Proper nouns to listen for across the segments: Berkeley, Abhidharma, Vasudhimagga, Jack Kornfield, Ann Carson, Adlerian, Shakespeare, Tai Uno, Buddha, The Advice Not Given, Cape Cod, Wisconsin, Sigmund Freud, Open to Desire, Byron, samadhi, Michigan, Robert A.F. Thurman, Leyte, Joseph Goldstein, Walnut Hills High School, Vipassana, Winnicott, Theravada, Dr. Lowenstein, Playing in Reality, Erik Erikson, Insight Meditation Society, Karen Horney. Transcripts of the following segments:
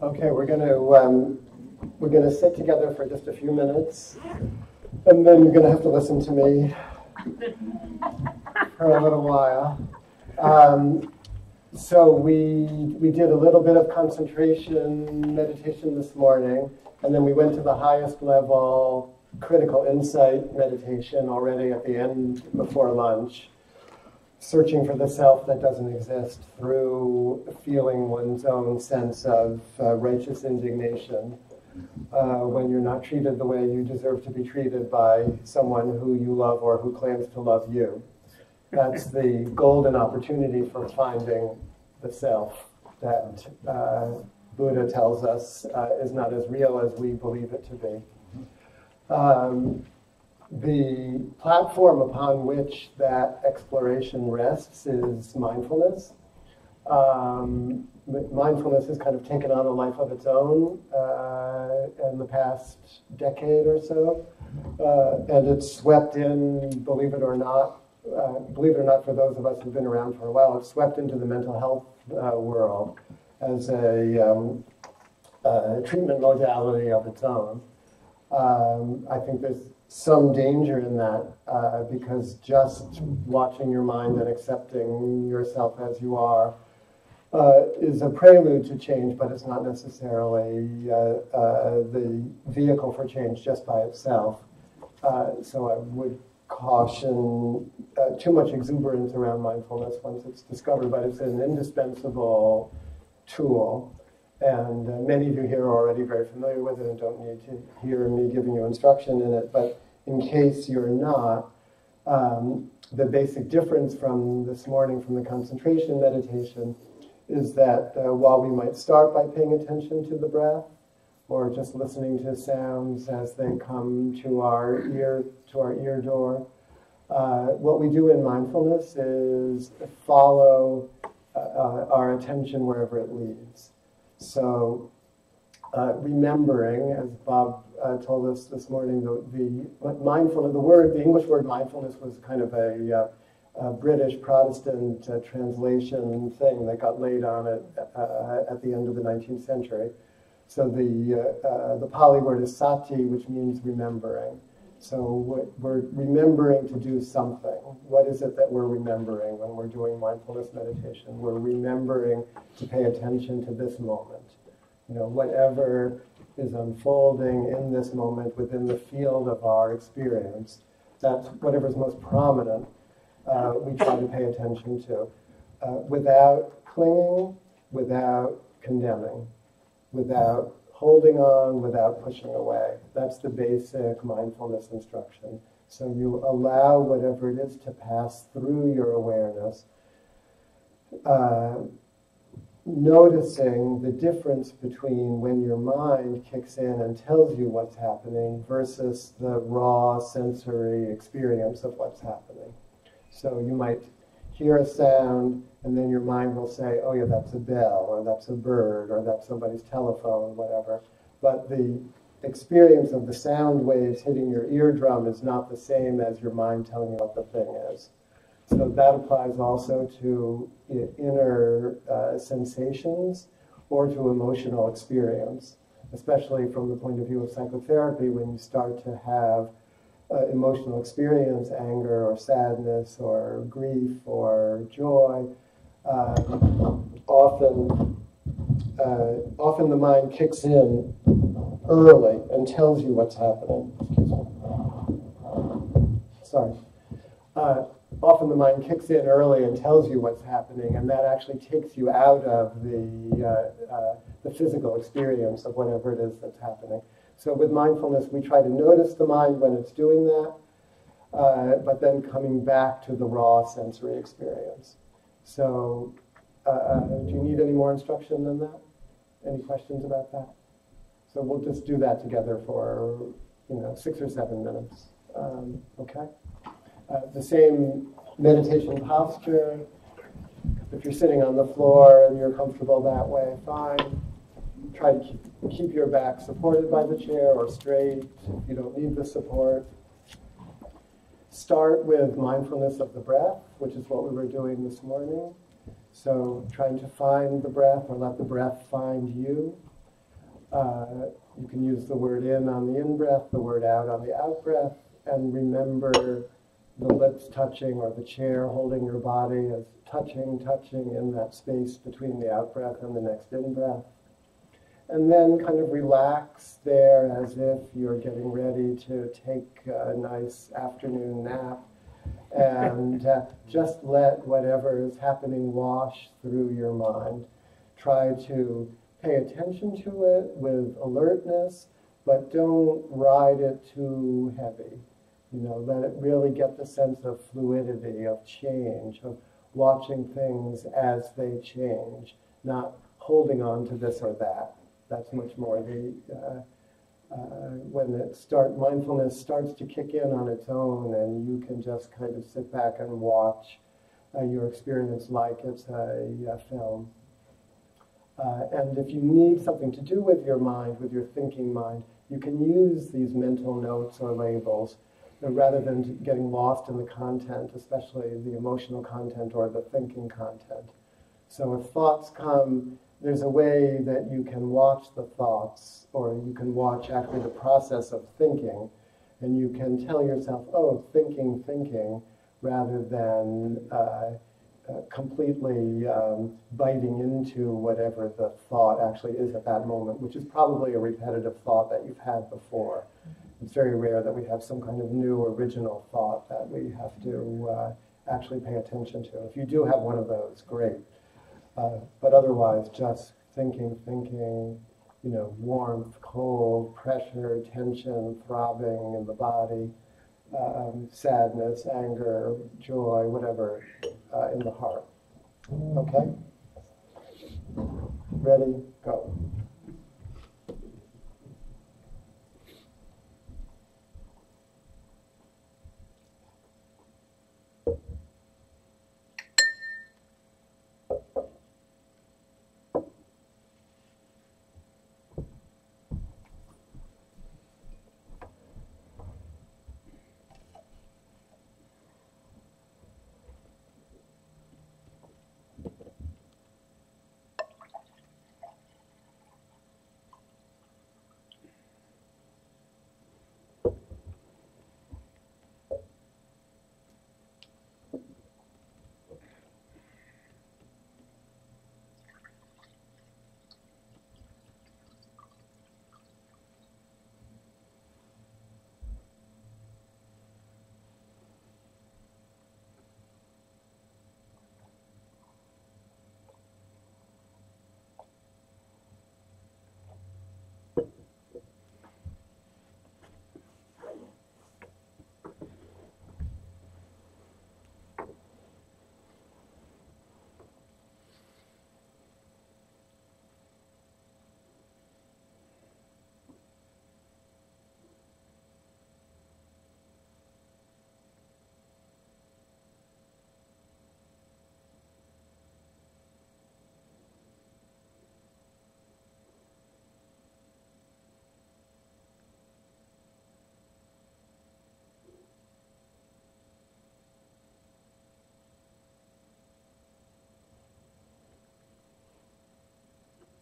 Okay, we're going to sit together for just a few minutes, and then you're going to have to listen to me for a little while. So we did a little bit of concentration meditation this morning, and then we went to the highest level critical insight meditation already at the end before lunch, searching for the self that doesn't exist through feeling one's own sense of righteous indignation when you're not treated the way you deserve to be treated by someone who you love or who claims to love you. That's the golden opportunity for finding the self that Buddha tells us is not as real as we believe it to be. The platform upon which that exploration rests is mindfulness. Mindfulness has kind of taken on a life of its own in the past decade or so, and it's swept in, believe it or not, for those of us who've been around for a while, it's swept into the mental health world as a treatment modality of its own. I think there's some danger in that because just watching your mind and accepting yourself as you are is a prelude to change, but it's not necessarily the vehicle for change just by itself. So I would caution too much exuberance around mindfulness once it's discovered, but it's an indispensable tool. And many of you here are already very familiar with it and don't need to hear me giving you instruction in it. But in case you're not, the basic difference from this morning from the concentration meditation is that while we might start by paying attention to the breath or just listening to sounds as they come to our ear door, what we do in mindfulness is follow our attention wherever it leads. So remembering, as Bob told us this morning, the English word mindfulness was kind of a British Protestant translation thing that got laid on it at the end of the 19th century. So the Pali word is sati, which means remembering. So we're remembering to do something. What is it that we're remembering when we're doing mindfulness meditation? We're remembering to pay attention to this moment. You know, whatever is unfolding in this moment within the field of our experience, that's whatever's most prominent we try to pay attention to without clinging, without condemning, without holding on, without pushing away. That's the basic mindfulness instruction. So you allow whatever it is to pass through your awareness, noticing the difference between when your mind kicks in and tells you what's happening versus the raw sensory experience of what's happening. So you might hear a sound, and then your mind will say, oh yeah, that's a bell, or that's a bird, or that's somebody's telephone, whatever. But the experience of the sound waves hitting your eardrum is not the same as your mind telling you what the thing is. So that applies also to inner sensations or to emotional experience, especially from the point of view of psychotherapy, when you start to have emotional experience, anger or sadness or grief or joy. Often the mind kicks in early and tells you what's happening. Sorry. Often the mind kicks in early and tells you what's happening, and that actually takes you out of the physical experience of whatever it is that's happening. So with mindfulness, we try to notice the mind when it's doing that, but then coming back to the raw sensory experience. So do you need any more instruction than that? Any questions about that? So we'll just do that together for 6 or 7 minutes. Okay? The same meditation posture. If you're sitting on the floor and you're comfortable that way, fine. Try to keep your back supported by the chair or straight if you don't need the support. Start with mindfulness of the breath, which is what we were doing this morning. So trying to find the breath or let the breath find you. You can use the word in on the in-breath, the word out on the out-breath, and remember the lips touching or the chair holding your body as touching in that space between the out-breath and the next in-breath. And then kind of relax there as if you're getting ready to take a nice afternoon nap, and just let whatever is happening wash through your mind. Try to pay attention to it with alertness, but don't ride it too heavy. You know, let it really get the sense of fluidity, of change, of watching things as they change, not holding on to this or that. That's much more the, when mindfulness starts to kick in on its own and you can just kind of sit back and watch your experience like it's a film. And if you need something to do with your mind, with your thinking mind, you can use these mental notes or labels rather than getting lost in the content, especially the emotional content or the thinking content. So if thoughts come, there's a way that you can watch the thoughts, or you can watch actually the process of thinking, and you can tell yourself, oh, thinking, rather than completely biting into whatever the thought actually is at that moment, which is probably a repetitive thought that you've had before. It's very rare that we have some kind of new original thought that we have to actually pay attention to. If you do have one of those, great. But otherwise, just thinking, you know, warmth, cold, pressure, tension, throbbing in the body, sadness, anger, joy, whatever, in the heart. Okay? Ready? Go.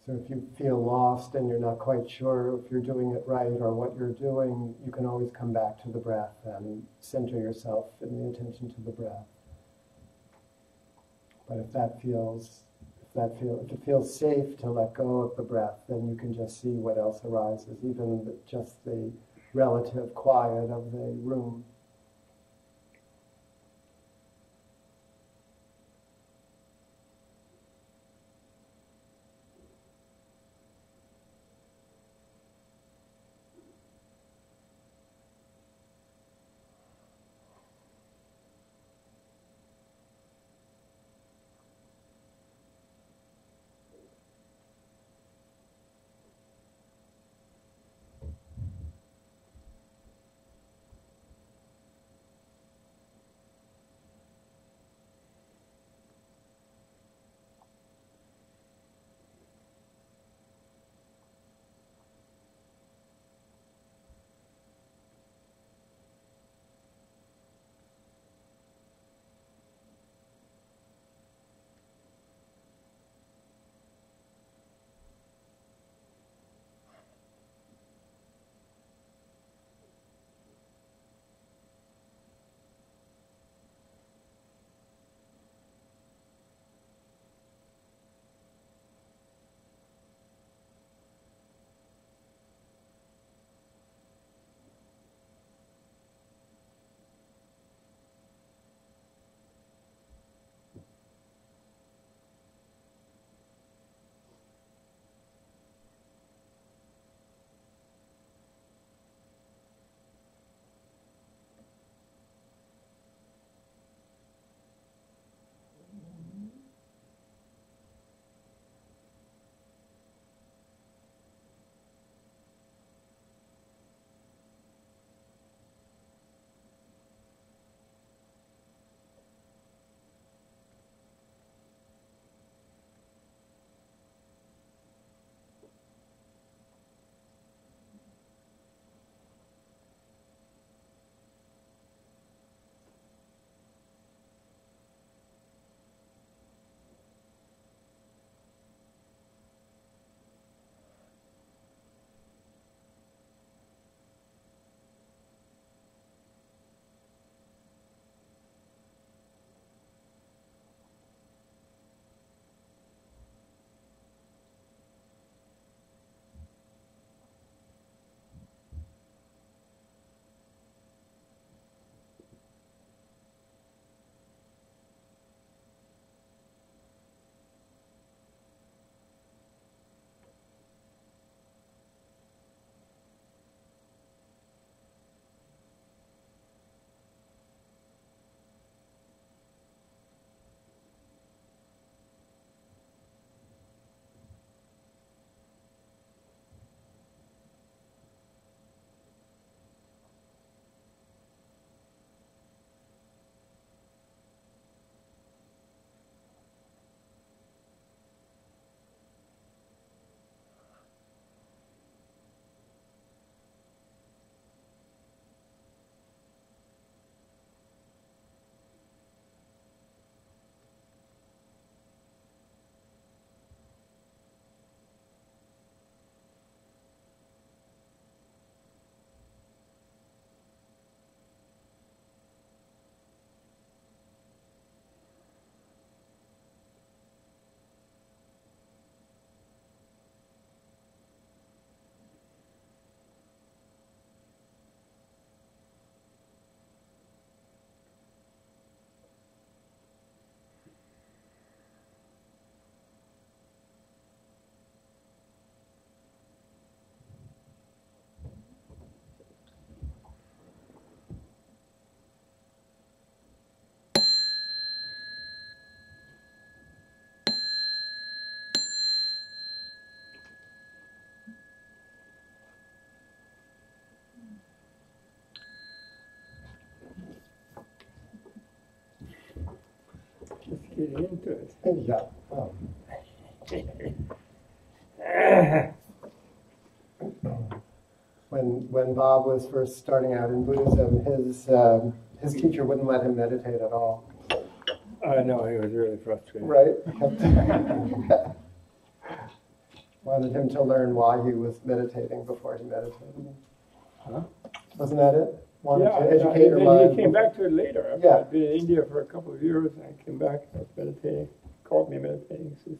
So if you feel lost and you're not quite sure if you're doing it right or what you're doing, you can always come back to the breath and center yourself in the attention to the breath. But if it feels safe to let go of the breath, then you can just see what else arises, even just the relative quiet of the room. get into it. Exactly. When Bob was first starting out in Buddhism, his teacher wouldn't let him meditate at all. No, he was really frustrated. Right? Wanted him to learn why he was meditating before he meditated. Huh? Wasn't that it? Wanted to educate your mind. He came back to it later. I've been in India for a couple of years, and I came back and I was meditating. He called me meditating. He says,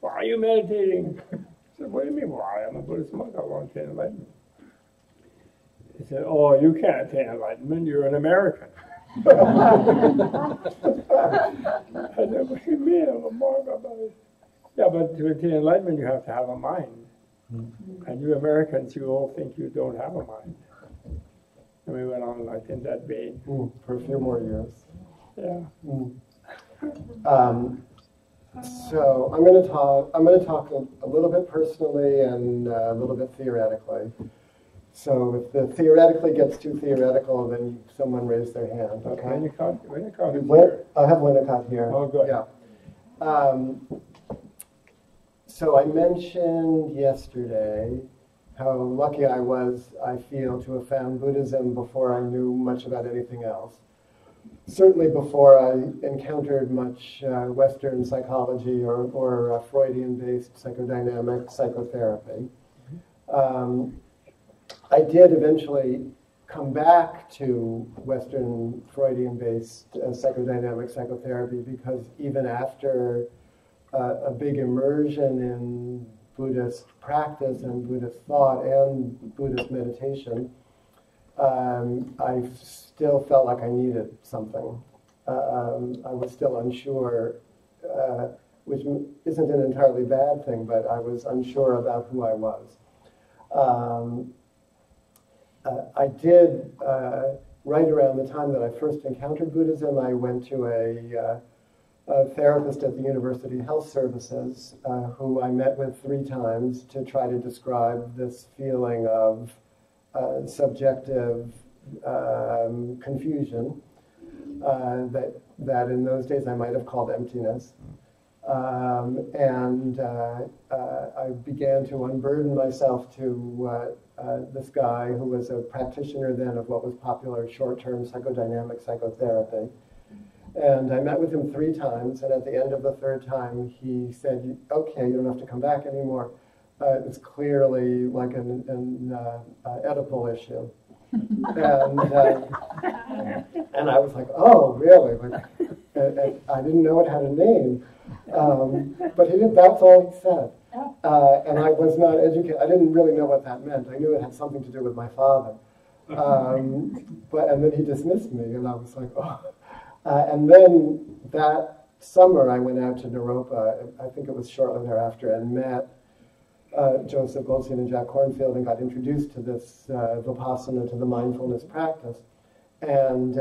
"Why are you meditating?" I said, "What do you mean, why? I'm a Buddhist monk. I want to attain enlightenment." He said, "Oh, you can't attain enlightenment. You're an American." I said, "What do you mean? I'm a monk." Yeah, but to attain enlightenment, you have to have a mind. And you Americans, you all think you don't have a mind. And we went on like in that vein. For a few more years. Yeah. So I'm going to talk a little bit personally and a little bit theoretically. So if the theoretically gets too theoretical, then someone raised their hand. Okay. Winnicott is here. I have Winnicott here. Oh, good. Yeah. So I mentioned yesterday how lucky I was, I feel, to have found Buddhism before I knew much about anything else. Certainly before I encountered much Western psychology or Freudian-based psychodynamic psychotherapy. I did eventually come back to Western Freudian-based psychodynamic psychotherapy because even after a big immersion in Buddhist practice and Buddhist thought and Buddhist meditation, I still felt like I needed something. I was still unsure, which isn't an entirely bad thing, but I was unsure about who I was. I did, right around the time that I first encountered Buddhism, I went to a therapist at the University Health Services, who I met with 3 times to try to describe this feeling of subjective confusion that in those days I might have called emptiness. I began to unburden myself to this guy who was a practitioner then of what was popular short-term psychodynamic psychotherapy. And I met with him 3 times, and at the end of the 3rd time, he said, "Okay, you don't have to come back anymore. It's clearly like an Oedipal issue." And I was like, "Oh, really?" Like, I didn't know it had a name. But he did. That's all he said. And I was not educated. I didn't really know what that meant. I knew it had something to do with my father. And then he dismissed me, and I was like, "Oh." And then that summer, I went out to Naropa, I think it was shortly thereafter, and met Joseph Goldstein and Jack Kornfield and got introduced to this Vipassana, to the mindfulness practice. And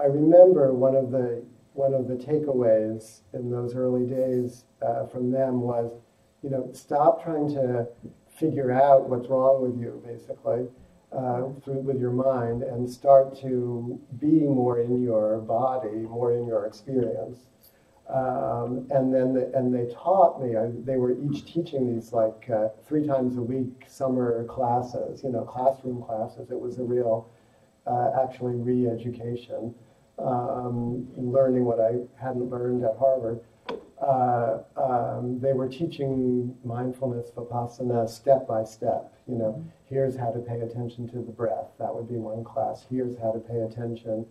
I remember one of the takeaways in those early days from them was, stop trying to figure out what's wrong with you, basically. With your mind, and start to be more in your body, more in your experience. And they taught me. They were each teaching these 3 times a week summer classes, classroom classes. It was a real, actually re-education, learning what I hadn't learned at Harvard. They were teaching mindfulness, Vipassana, step by step. Here's how to pay attention to the breath. That would be one class. Here's how to pay attention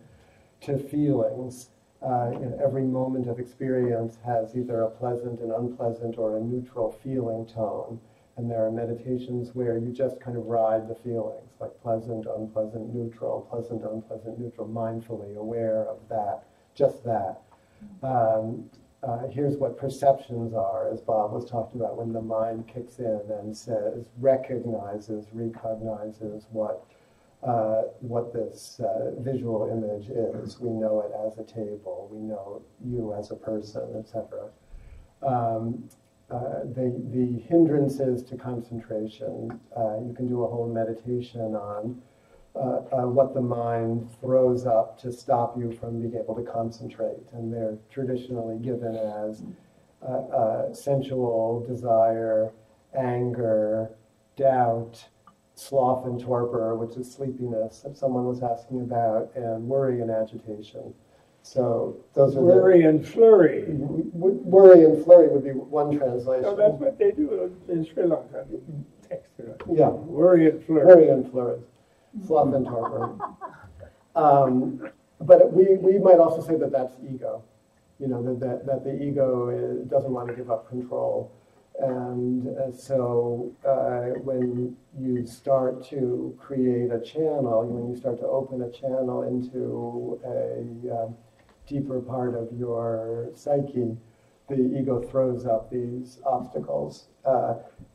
to feelings. Every moment of experience has either a pleasant and unpleasant or a neutral feeling tone. And there are meditations where you just kind of ride the feelings, like pleasant, unpleasant, neutral, mindfully aware of that, just that. Here's what perceptions are, as Bob was talking about, when the mind kicks in and says, recognizes what this visual image is. We know it as a table. We know you as a person, etc. The hindrances to concentration. You can do a whole meditation on what the mind throws up to stop you from being able to concentrate. And they're traditionally given as sensual, desire, anger, doubt, sloth and torpor, which is sleepiness that someone was asking about, and worry and agitation. So those are worry and flurry. Worry and flurry would be one translation. So that's what they do in Sri Lanka. Yeah, worry and flurry. Worry and flurry, sloth and torpor. But we might also say that that's ego. You know, that the ego is, doesn't want to give up control. And so when you start to create a channel, when you start to open a channel into a deeper part of your psyche, the ego throws up these obstacles.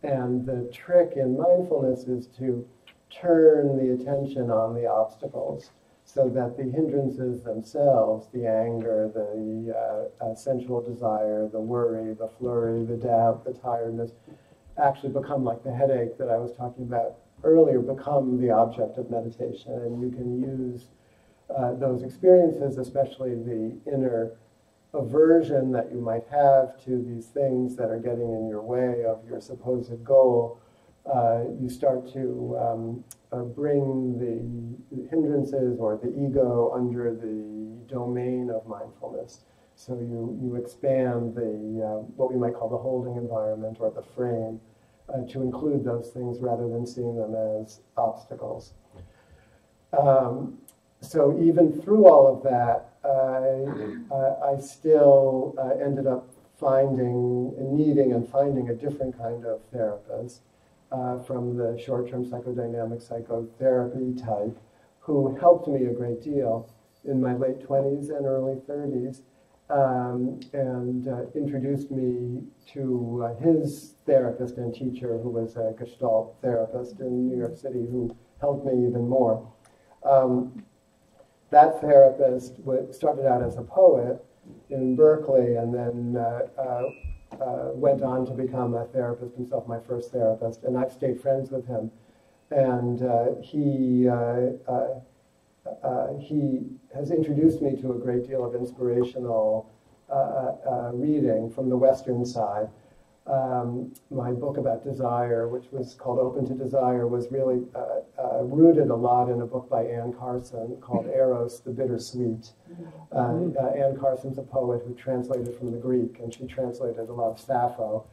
And the trick in mindfulness is to turn the attention on the obstacles so that the hindrances themselves, the anger, the sensual desire, the worry, the flurry, the doubt, the tiredness, actually become like the headache that I was talking about earlier, become the object of meditation. And you can use those experiences, especially the inner aversion that you might have to these things that are getting in your way of your supposed goal. You start to bring the hindrances or the ego under the domain of mindfulness. So you expand the what we might call the holding environment or the frame to include those things rather than seeing them as obstacles. So even through all of that, I still ended up needing and finding a different kind of therapist from the short-term psychodynamic psychotherapy type, who helped me a great deal in my late 20s and early 30s, and introduced me to his therapist and teacher, who was a Gestalt therapist in New York City, who helped me even more. That therapist started out as a poet in Berkeley, and then went on to become a therapist himself, my first therapist, and I've stayed friends with him. And he has introduced me to a great deal of inspirational reading from the Western side. My book about desire, which was called Open to Desire, was really rooted a lot in a book by Ann Carson called Eros, the Bittersweet. Ann Carson's a poet who translated from the Greek, and she translated a lot of Sappho.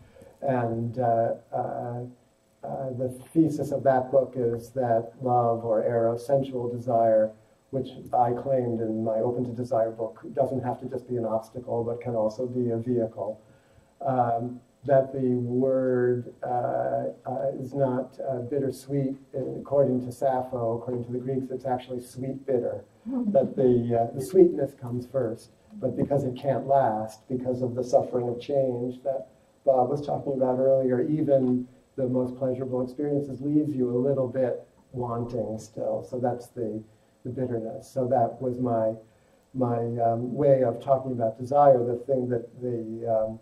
And the thesis of that book is that love, or Eros, sensual desire, which I claimed in my Open to Desire book, doesn't have to just be an obstacle, but can also be a vehicle. That the word is not bittersweet. According to Sappho, according to the Greeks, it's actually sweet bitter. That the sweetness comes first, but because it can't last, because of the suffering of change that Bob was talking about earlier, even the most pleasurable experiences leaves you a little bit wanting still. So that's the bitterness. So that was my way of talking about desire. The thing that the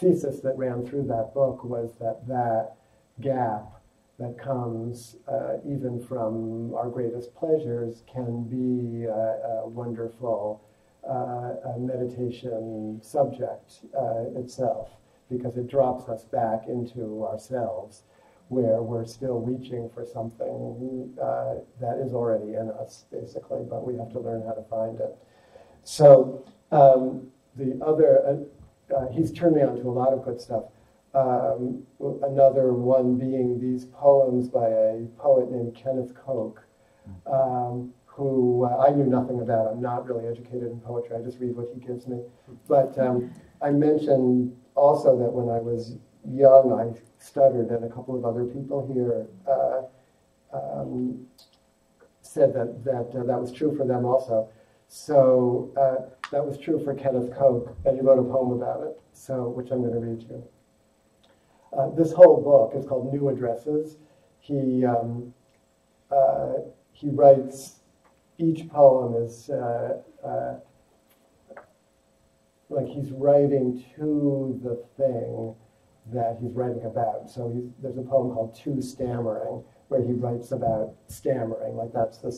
thesis that ran through that book was that gap that comes even from our greatest pleasures can be a wonderful meditation subject itself, because it drops us back into ourselves, where we're still reaching for something that is already in us, basically, but we have to learn how to find it. So the other... he's turned me on to a lot of good stuff. Another one being these poems by a poet named Kenneth Koch, who I knew nothing about. I'm not really educated in poetry. I just read what he gives me. But I mentioned also that when I was young, I stuttered, and a couple of other people here said that was true for them also. So that was true for Kenneth Koch, and he wrote a poem about it, which I'm going to read you. This whole book is called New Addresses. He writes, each poem is like he's writing to the thing that he's writing about. So there's a poem called To Stammering, where he writes about stammering, like that's the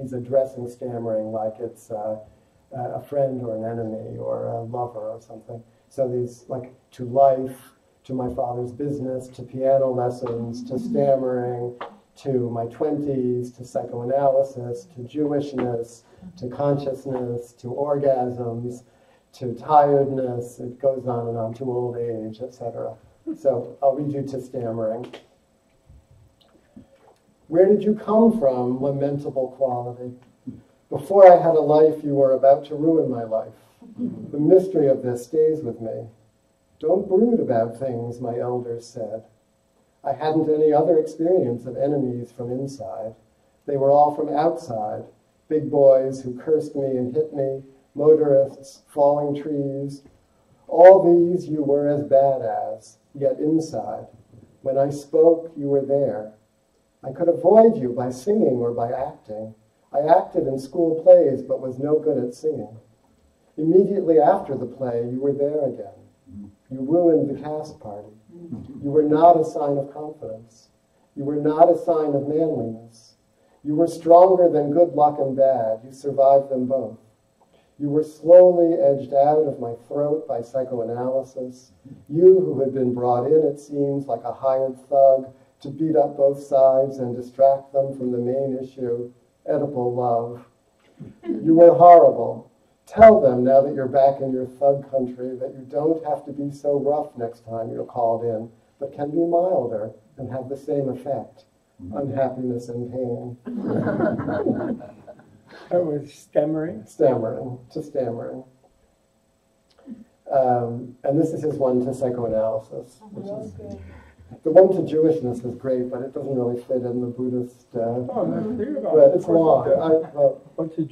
he's addressing stammering like it's a friend or an enemy or a lover or something. So these, like, to life, to my father's business, to piano lessons, to stammering, to my 20s, to psychoanalysis, to Jewishness, to consciousness, to orgasms, to tiredness, it goes on and on, to old age, etc. So I'll read you to stammering. Where did you come from, lamentable quality? Before I had a life, you were about to ruin my life. The mystery of this stays with me. Don't brood about things, my elders said. I hadn't any other experience of enemies from inside. They were all from outside, big boys who cursed me and hit me, motorists, falling trees. All these you were as bad as, yet inside. When I spoke, you were there. I could avoid you by singing or by acting. I acted in school plays, but was no good at singing. Immediately after the play, you were there again. You ruined the cast party. You were not a sign of confidence. You were not a sign of manliness. You were stronger than good luck and bad. You survived them both. You were slowly edged out of my throat by psychoanalysis. You who had been brought in, it seems, like a hired thug to beat up both sides and distract them from the main issue, Oedipal love. You were horrible. Tell them, now that you're back in your thug country, that you don't have to be so rough next time you're called in, but can be milder and have the same effect, unhappiness and pain. That was stammering? Stammering, to stammering. And this is his one to psychoanalysis, which is good. The one to Jewishness is great, but it doesn't really fit in the Buddhist. But it's long.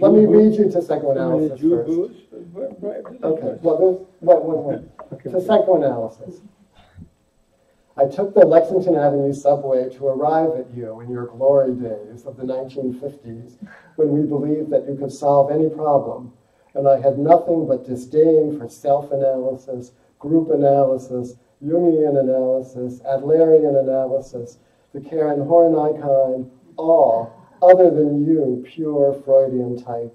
Let me read you to psychoanalysis first. Okay. Well, wait. To psychoanalysis. I took the Lexington Avenue subway to arrive at you in your glory days of the 1950s, when we believed that you could solve any problem, and I had nothing but disdain for self-analysis, group analysis, Jungian analysis, Adlerian analysis, the Karen Horney kind, all, other than you, pure Freudian type,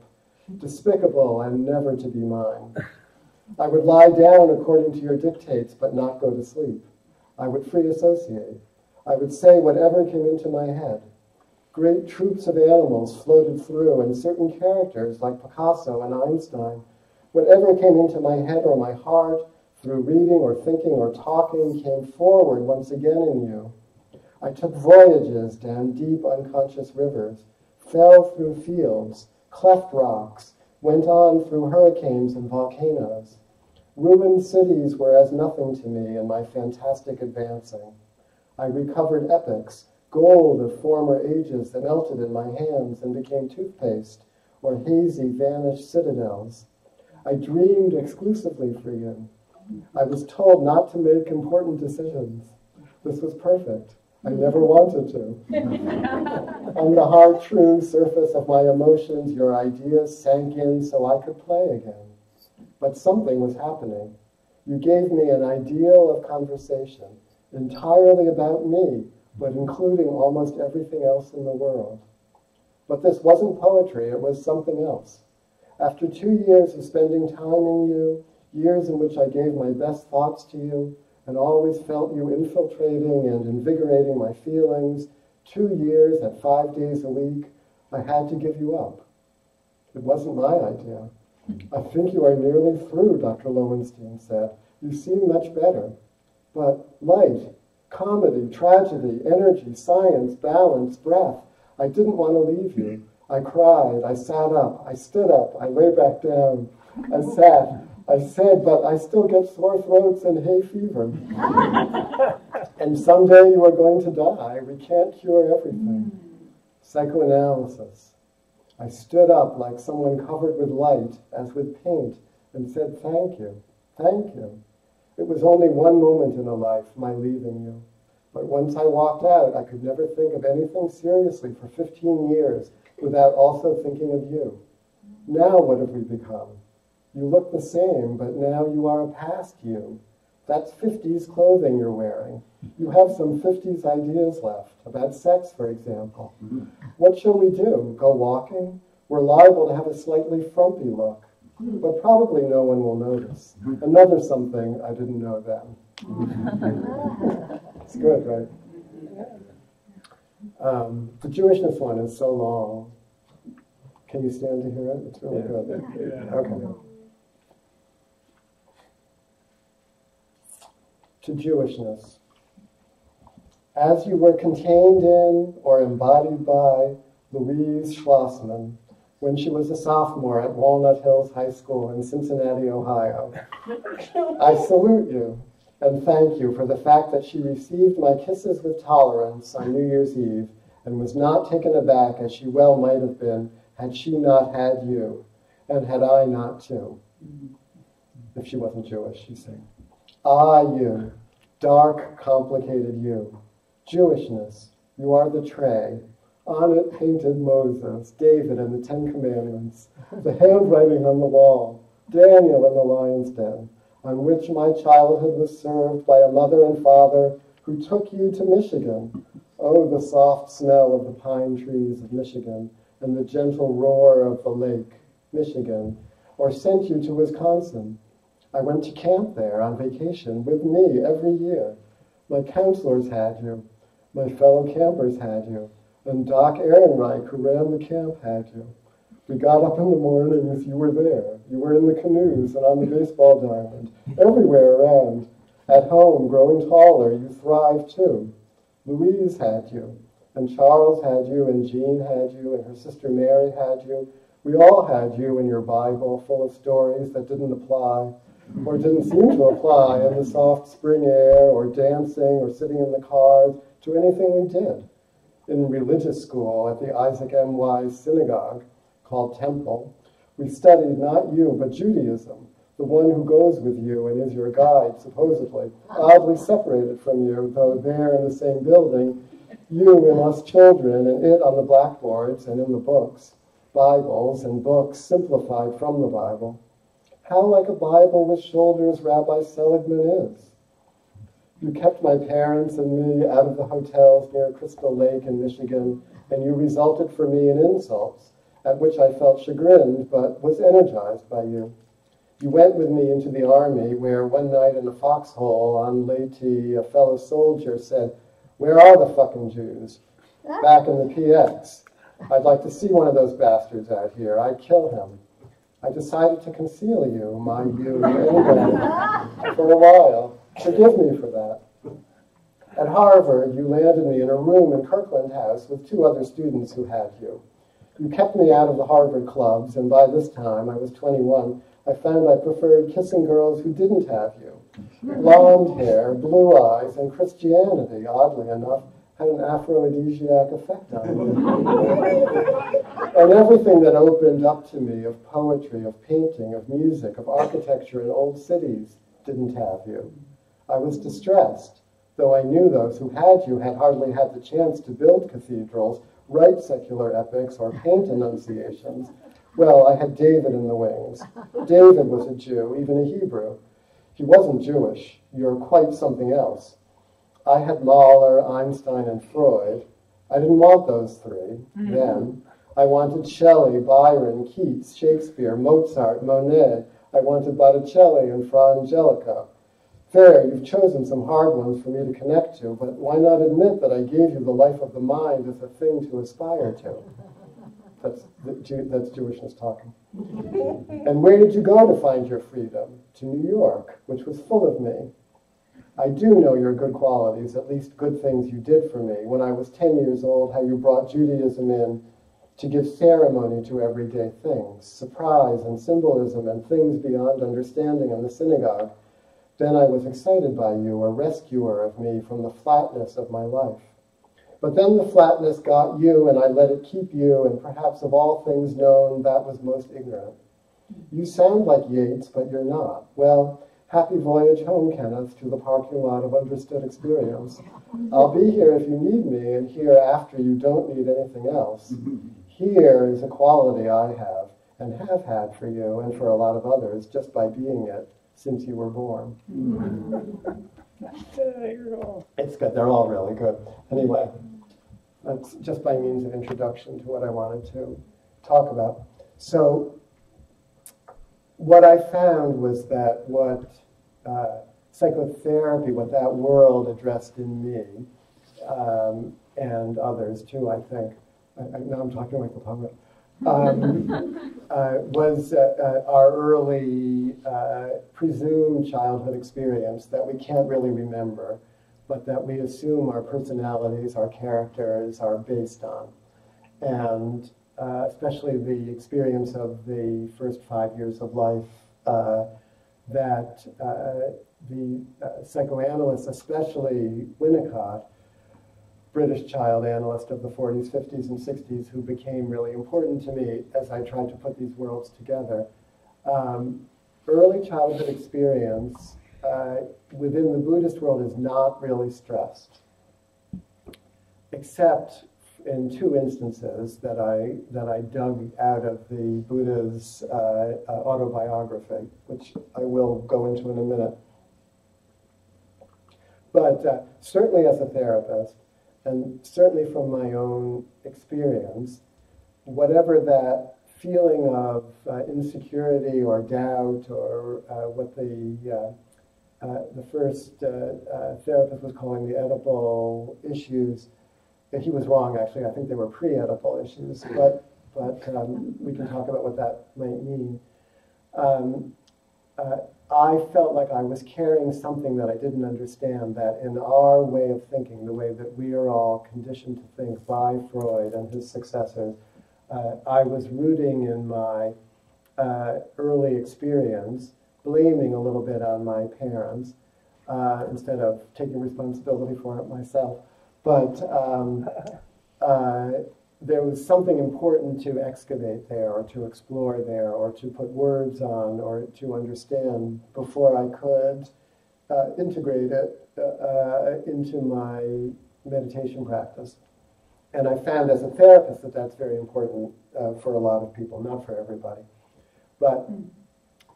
despicable and never to be mine. I would lie down according to your dictates, but not go to sleep. I would free associate. I would say whatever came into my head. Great troops of animals floated through, and certain characters like Picasso and Einstein. Whatever came into my head or my heart, through reading or thinking or talking, came forward once again in you. I took voyages down deep unconscious rivers, fell through fields, cleft rocks, went on through hurricanes and volcanoes. Ruined cities were as nothing to me in my fantastic advancing. I recovered epics, gold of former ages that melted in my hands and became toothpaste, or hazy vanished citadels. I dreamed exclusively for you. I was told not to make important decisions. This was perfect. I never wanted to. On the hard, true surface of my emotions, your ideas sank in so I could play again. But something was happening. You gave me an ideal of conversation, entirely about me, but including almost everything else in the world. But this wasn't poetry, it was something else. After 2 years of spending time in you, years in which I gave my best thoughts to you and always felt you infiltrating and invigorating my feelings, 2 years at 5 days a week, I had to give you up. It wasn't my idea. I think you are nearly through, Dr. Lowenstein said. You seem much better. But light, comedy, tragedy, energy, science, balance, breath, I didn't want to leave you. I cried, I sat up, I stood up, I lay back down, I sat. I said, but I still get sore throats and hay fever. And someday you are going to die. We can't cure everything. Psychoanalysis. I stood up like someone covered with light, as with paint, and said, thank you, thank you. It was only one moment in a life, my leaving you. But once I walked out, I could never think of anything seriously for 15 years without also thinking of you. Now what have we become? You look the same, but now you are a past you. That's 50s clothing you're wearing. you have some 50s ideas left about sex, for example. What shall we do? Go walking? We're liable to have a slightly frumpy look, but probably no one will notice. Another something I didn't know then. It's good, right? The Jewishness one is so long. Can you stand to hear it? It's really good. Yeah. Okay. To Jewishness. As you were contained in or embodied by Louise Schlossman when she was a sophomore at Walnut Hills High School in Cincinnati, Ohio, I salute you and thank you for the fact that she received my kisses with tolerance on New Year's Eve and was not taken aback as she well might have been had she not had you, and had I not too. If she wasn't Jewish, she'd sing. Ah, you, dark, complicated you. Jewishness, you are the tray. On it painted Moses, David and the Ten Commandments, the handwriting on the wall, Daniel in the lion's den, on which my childhood was served by a mother and father who took you to Michigan. Oh, the soft smell of the pine trees of Michigan and the gentle roar of the lake, Michigan, or sent you to Wisconsin. I went to camp there on vacation with me every year. My counselors had you, my fellow campers had you, and Doc Ehrenreich, who ran the camp, had you. We got up in the mornings, you were there. You were in the canoes and on the baseball diamond, everywhere around. At home, growing taller, you thrived too. Louise had you, and Charles had you, and Jean had you, and her sister Mary had you. We all had you in your Bible, full of stories that didn't apply, or didn't seem to apply in the soft spring air, or dancing, or sitting in the cars, to anything we did. In religious school at the Isaac M. Wise Synagogue, called Temple, we studied not you, but Judaism, the one who goes with you and is your guide, supposedly, oddly separated from you, though there in the same building, you and us children, and it on the blackboards and in the books, Bibles and books simplified from the Bible. How like a Bible with shoulders Rabbi Seligman is. You kept my parents and me out of the hotels near Crystal Lake in Michigan, and you resulted for me in insults, at which I felt chagrined, but was energized by you. You went with me into the army, where one night in a foxhole on Leyte, a fellow soldier said, "Where are the fucking Jews? Back in the PX. I'd like to see one of those bastards out here. I'd kill him." I decided to conceal you, my you, anyway, for a while. Forgive me for that. At Harvard, you landed me in a room in Kirkland House with two other students who had you. You kept me out of the Harvard clubs, and by this time, I was 21, I found I preferred kissing girls who didn't have you. Blonde hair, blue eyes, and Christianity, oddly enough, had an aphrodisiac effect on me. And everything that opened up to me of poetry, of painting, of music, of architecture in old cities didn't have you. I was distressed, though I knew those who had you had hardly had the chance to build cathedrals, write secular epics, or paint annunciations. Well, I had David in the wings. David was a Jew, even a Hebrew. He wasn't Jewish. You're quite something else. I had Mahler, Einstein, and Freud. I didn't want those three then. I wanted Shelley, Byron, Keats, Shakespeare, Mozart, Monet. I wanted Botticelli and Fra Angelico. Fair, you've chosen some hard ones for me to connect to, but why not admit that I gave you the life of the mind as a thing to aspire to? That's Jewishness talking. And where did you go to find your freedom? To New York, which was full of me. I do know your good qualities, at least good things you did for me. When I was 10 years old, how you brought Judaism in to give ceremony to everyday things, surprise and symbolism and things beyond understanding in the synagogue. Then I was excited by you, a rescuer of me from the flatness of my life. But then the flatness got you, and I let it keep you, and perhaps of all things known, that was most ignorant. You sound like Yeats, but you're not. Well, happy voyage home, Kenneth, to the parking lot of understood experience. I'll be here if you need me, and here after you don't need anything else. Here is a quality I have, and have had for you, and for a lot of others, just by being it. Since you were born. It's good, they're all really good. Anyway, that's just by means of introduction to what I wanted to talk about. So what I found was that what psychotherapy, what that world addressed in me, and others too, I think, now I'm talking like the public, was our early presumed childhood experience that we can't really remember, but that we assume our personalities, our characters are based on. And especially the experience of the first 5 years of life that the psychoanalysts, especially Winnicott, British child analyst of the 40s, 50s, and 60s, who became really important to me as I tried to put these worlds together. Early childhood experience within the Buddhist world is not really stressed, except in two instances that I dug out of the Buddha's autobiography, which I will go into in a minute. But certainly as a therapist, and certainly from my own experience, whatever that feeling of insecurity or doubt or what the first therapist was calling the Oedipal issues, he was wrong actually, I think they were pre-Oedipal issues, but we can talk about what that might mean. I felt like I was carrying something that I didn't understand, that in our way of thinking, the way that we are all conditioned to think by Freud and his successors, I was rooting in my early experience, blaming a little bit on my parents, instead of taking responsibility for it myself. But there was something important to excavate there, or to explore there, or to put words on, or to understand before I could integrate it into my meditation practice. And I found as a therapist that that's very important for a lot of people, not for everybody. But,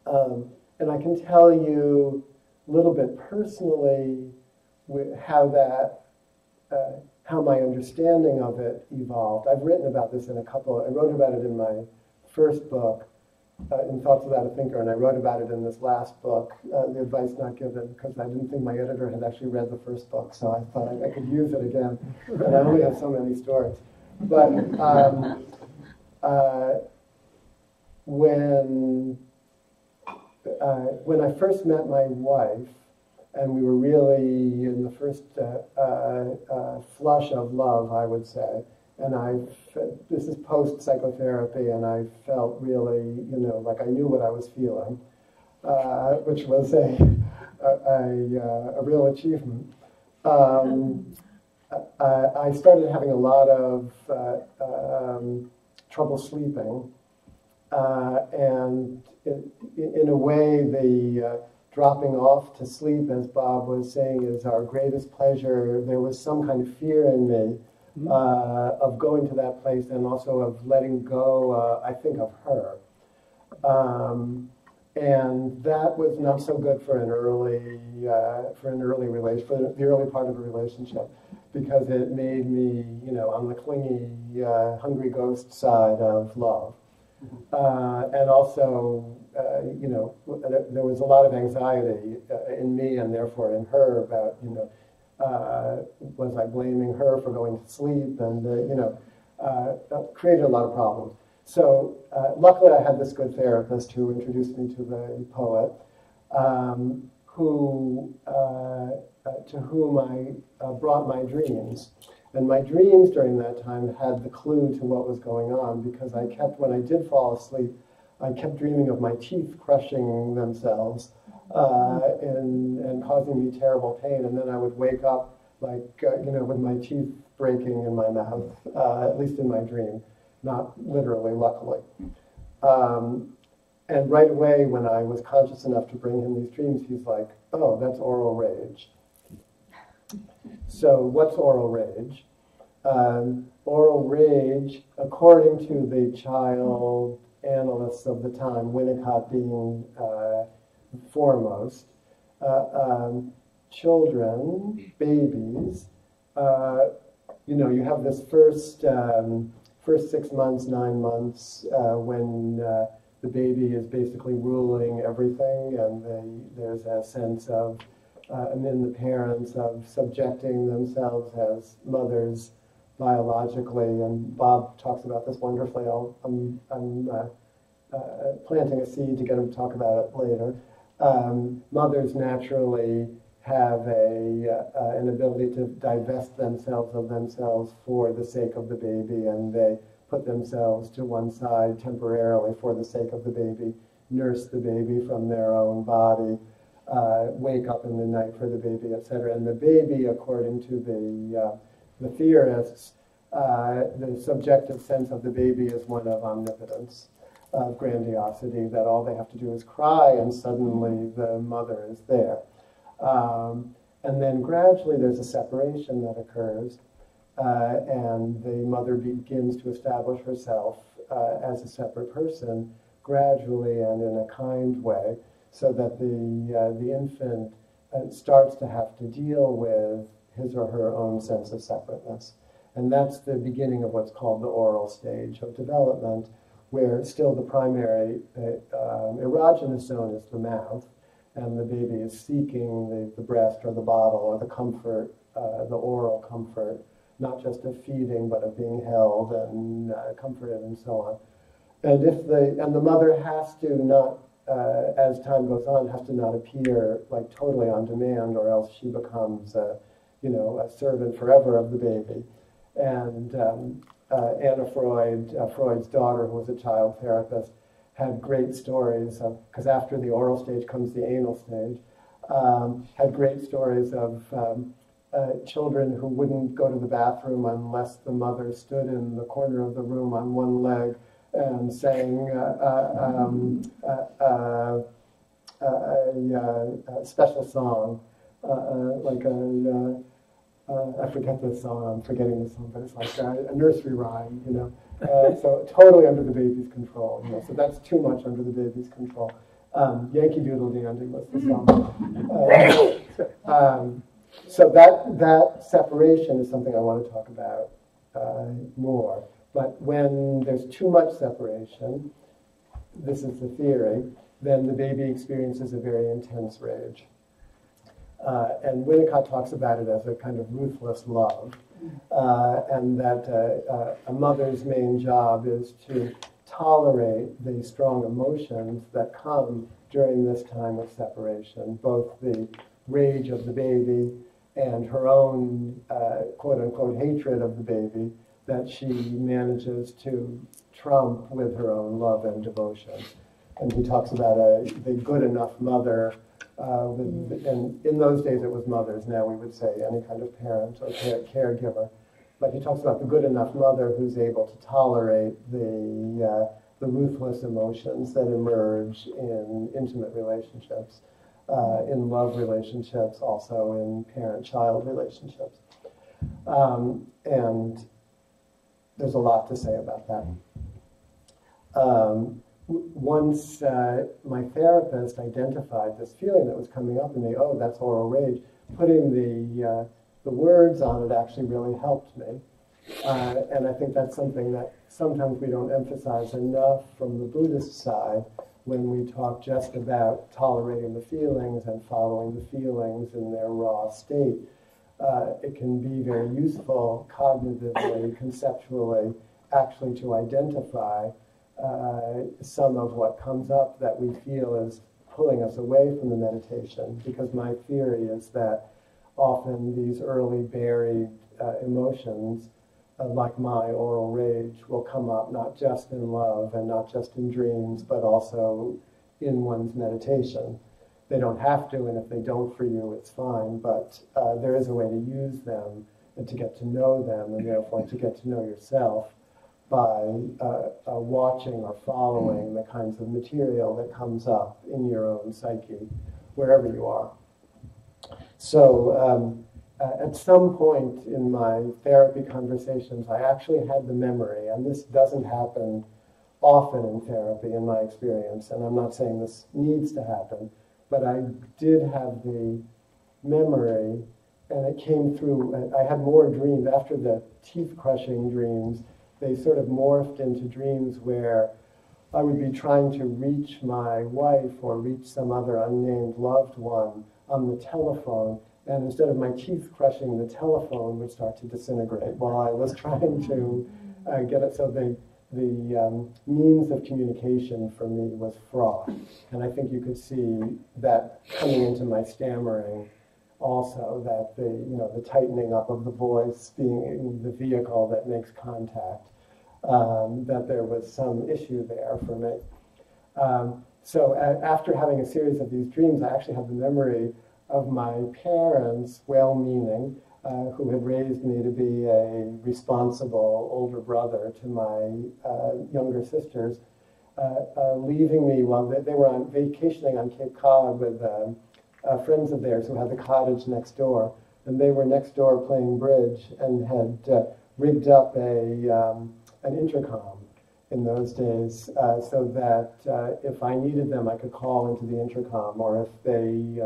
and I can tell you a little bit personally how that, how my understanding of it evolved. I've written about this in a couple, I wrote about it in my first book, in Thoughts Without a Thinker, and I wrote about it in this last book, The Advice Not Given, because I didn't think my editor had actually read the first book, so I thought I could use it again, and I only have so many stories. But when I first met my wife, and we were really in the first flush of love, I would say. And this is post-psychotherapy, and I felt really, you know, like I knew what I was feeling, which was a real achievement. I started having a lot of trouble sleeping. And in a way, the dropping off to sleep, as Bob was saying, is our greatest pleasure. There was some kind of fear in me of going to that place and also of letting go, I think, of her. And that was not so good for an early, for the early part of a relationship, because it made me, you know, on the clingy, hungry ghost side of love. And also, you know, there was a lot of anxiety in me and therefore in her about, you know, was I blaming her for going to sleep, and, you know, that created a lot of problems. So luckily I had this good therapist who introduced me to the poet, who, to whom I brought my dreams. And my dreams during that time had the clue to what was going on, because I kept, when I did fall asleep, I kept dreaming of my teeth crushing themselves and causing me terrible pain. And then I would wake up, like, you know, with my teeth breaking in my mouth, at least in my dream, not literally, luckily. And right away, when I was conscious enough to bring him these dreams, he's like, oh, that's oral rage. So what's oral rage? Oral rage, according to the child analysts of the time, Winnicott being foremost, children, babies, you have this first 6 months, 9 months, when the baby is basically ruling everything, and there's a sense of, and then the parents of subjecting themselves as mothers biologically, and Bob talks about this wonderfully. I'm planting a seed to get him to talk about it later. Mothers naturally have an ability to divest themselves of themselves for the sake of the baby, and they put themselves to one side temporarily for the sake of the baby, nurse the baby from their own body, wake up in the night for the baby, etc. And the baby, according to the theorists, the subjective sense of the baby is one of omnipotence, of grandiosity, that all they have to do is cry and suddenly the mother is there. And then gradually there's a separation that occurs, and the mother begins to establish herself as a separate person gradually and in a kind way, so that the infant starts to have to deal with his or her own sense of separateness. And that's the beginning of what's called the oral stage of development, where still the primary erogenous zone is the mouth, and the baby is seeking the breast or the bottle or the comfort, the oral comfort, not just of feeding, but of being held and comforted and so on. And the mother has to not, as time goes on, has to not appear like totally on demand, or else she becomes a servant forever of the baby. And Anna Freud, Freud's daughter, who was a child therapist, had great stories of, because after the oral stage comes the anal stage, had great stories of children who wouldn't go to the bathroom unless the mother stood in the corner of the room on one leg and sang a special song, like a... I forget this song, I'm forgetting this song, but it's like a nursery rhyme, so totally under the baby's control, so that's too much under the baby's control. Yankee Doodle Dandy was the song. So that separation is something I want to talk about more, but when there's too much separation, this is the theory, then the baby experiences a very intense rage. And Winnicott talks about it as a kind of ruthless love, and that a mother's main job is to tolerate the strong emotions that come during this time of separation, both the rage of the baby and her own quote-unquote hatred of the baby that she manages to trump with her own love and devotion. And he talks about the good enough mother. And in those days it was mothers, now we would say any kind of parent or caregiver. But he talks about the good enough mother who's able to tolerate the ruthless emotions that emerge in intimate relationships, in love relationships, also in parent-child relationships. And there's a lot to say about that. Once my therapist identified this feeling that was coming up in me, oh, that's oral rage, putting the words on it actually really helped me. And I think that's something that sometimes we don't emphasize enough from the Buddhist side when we talk just about tolerating the feelings and following the feelings in their raw state. It can be very useful cognitively, conceptually, actually to identify some of what comes up that we feel is pulling us away from the meditation, because my theory is that often these early buried emotions, like my oral rage, will come up not just in love and not just in dreams, but also in one's meditation. They don't have to, and if they don't for you, it's fine, but there is a way to use them and to get to know them, and therefore to get to know yourself, by watching or following the kinds of material that comes up in your own psyche, wherever you are. So at some point in my therapy conversations, I actually had the memory, and this doesn't happen often in therapy in my experience, and I'm not saying this needs to happen, but I did have the memory, and it came through. I had more dreams after the teeth-crushing dreams. They sort of morphed into dreams where I would be trying to reach my wife or reach some other unnamed loved one on the telephone, and instead of my teeth crushing, the telephone would start to disintegrate while I was trying to get it. So the means of communication for me was fraught, and I think you could see that coming into my stammering also, that the tightening up of the voice being the vehicle that makes contact, that there was some issue there for me. So after having a series of these dreams, I actually have the memory of my parents, well-meaning, who had raised me to be a responsible older brother to my younger sisters, leaving me while they were on vacationing on Cape Cod with friends of theirs who had the cottage next door. And they were next door playing bridge and had rigged up an intercom in those days so that if I needed them, I could call into the intercom, or if they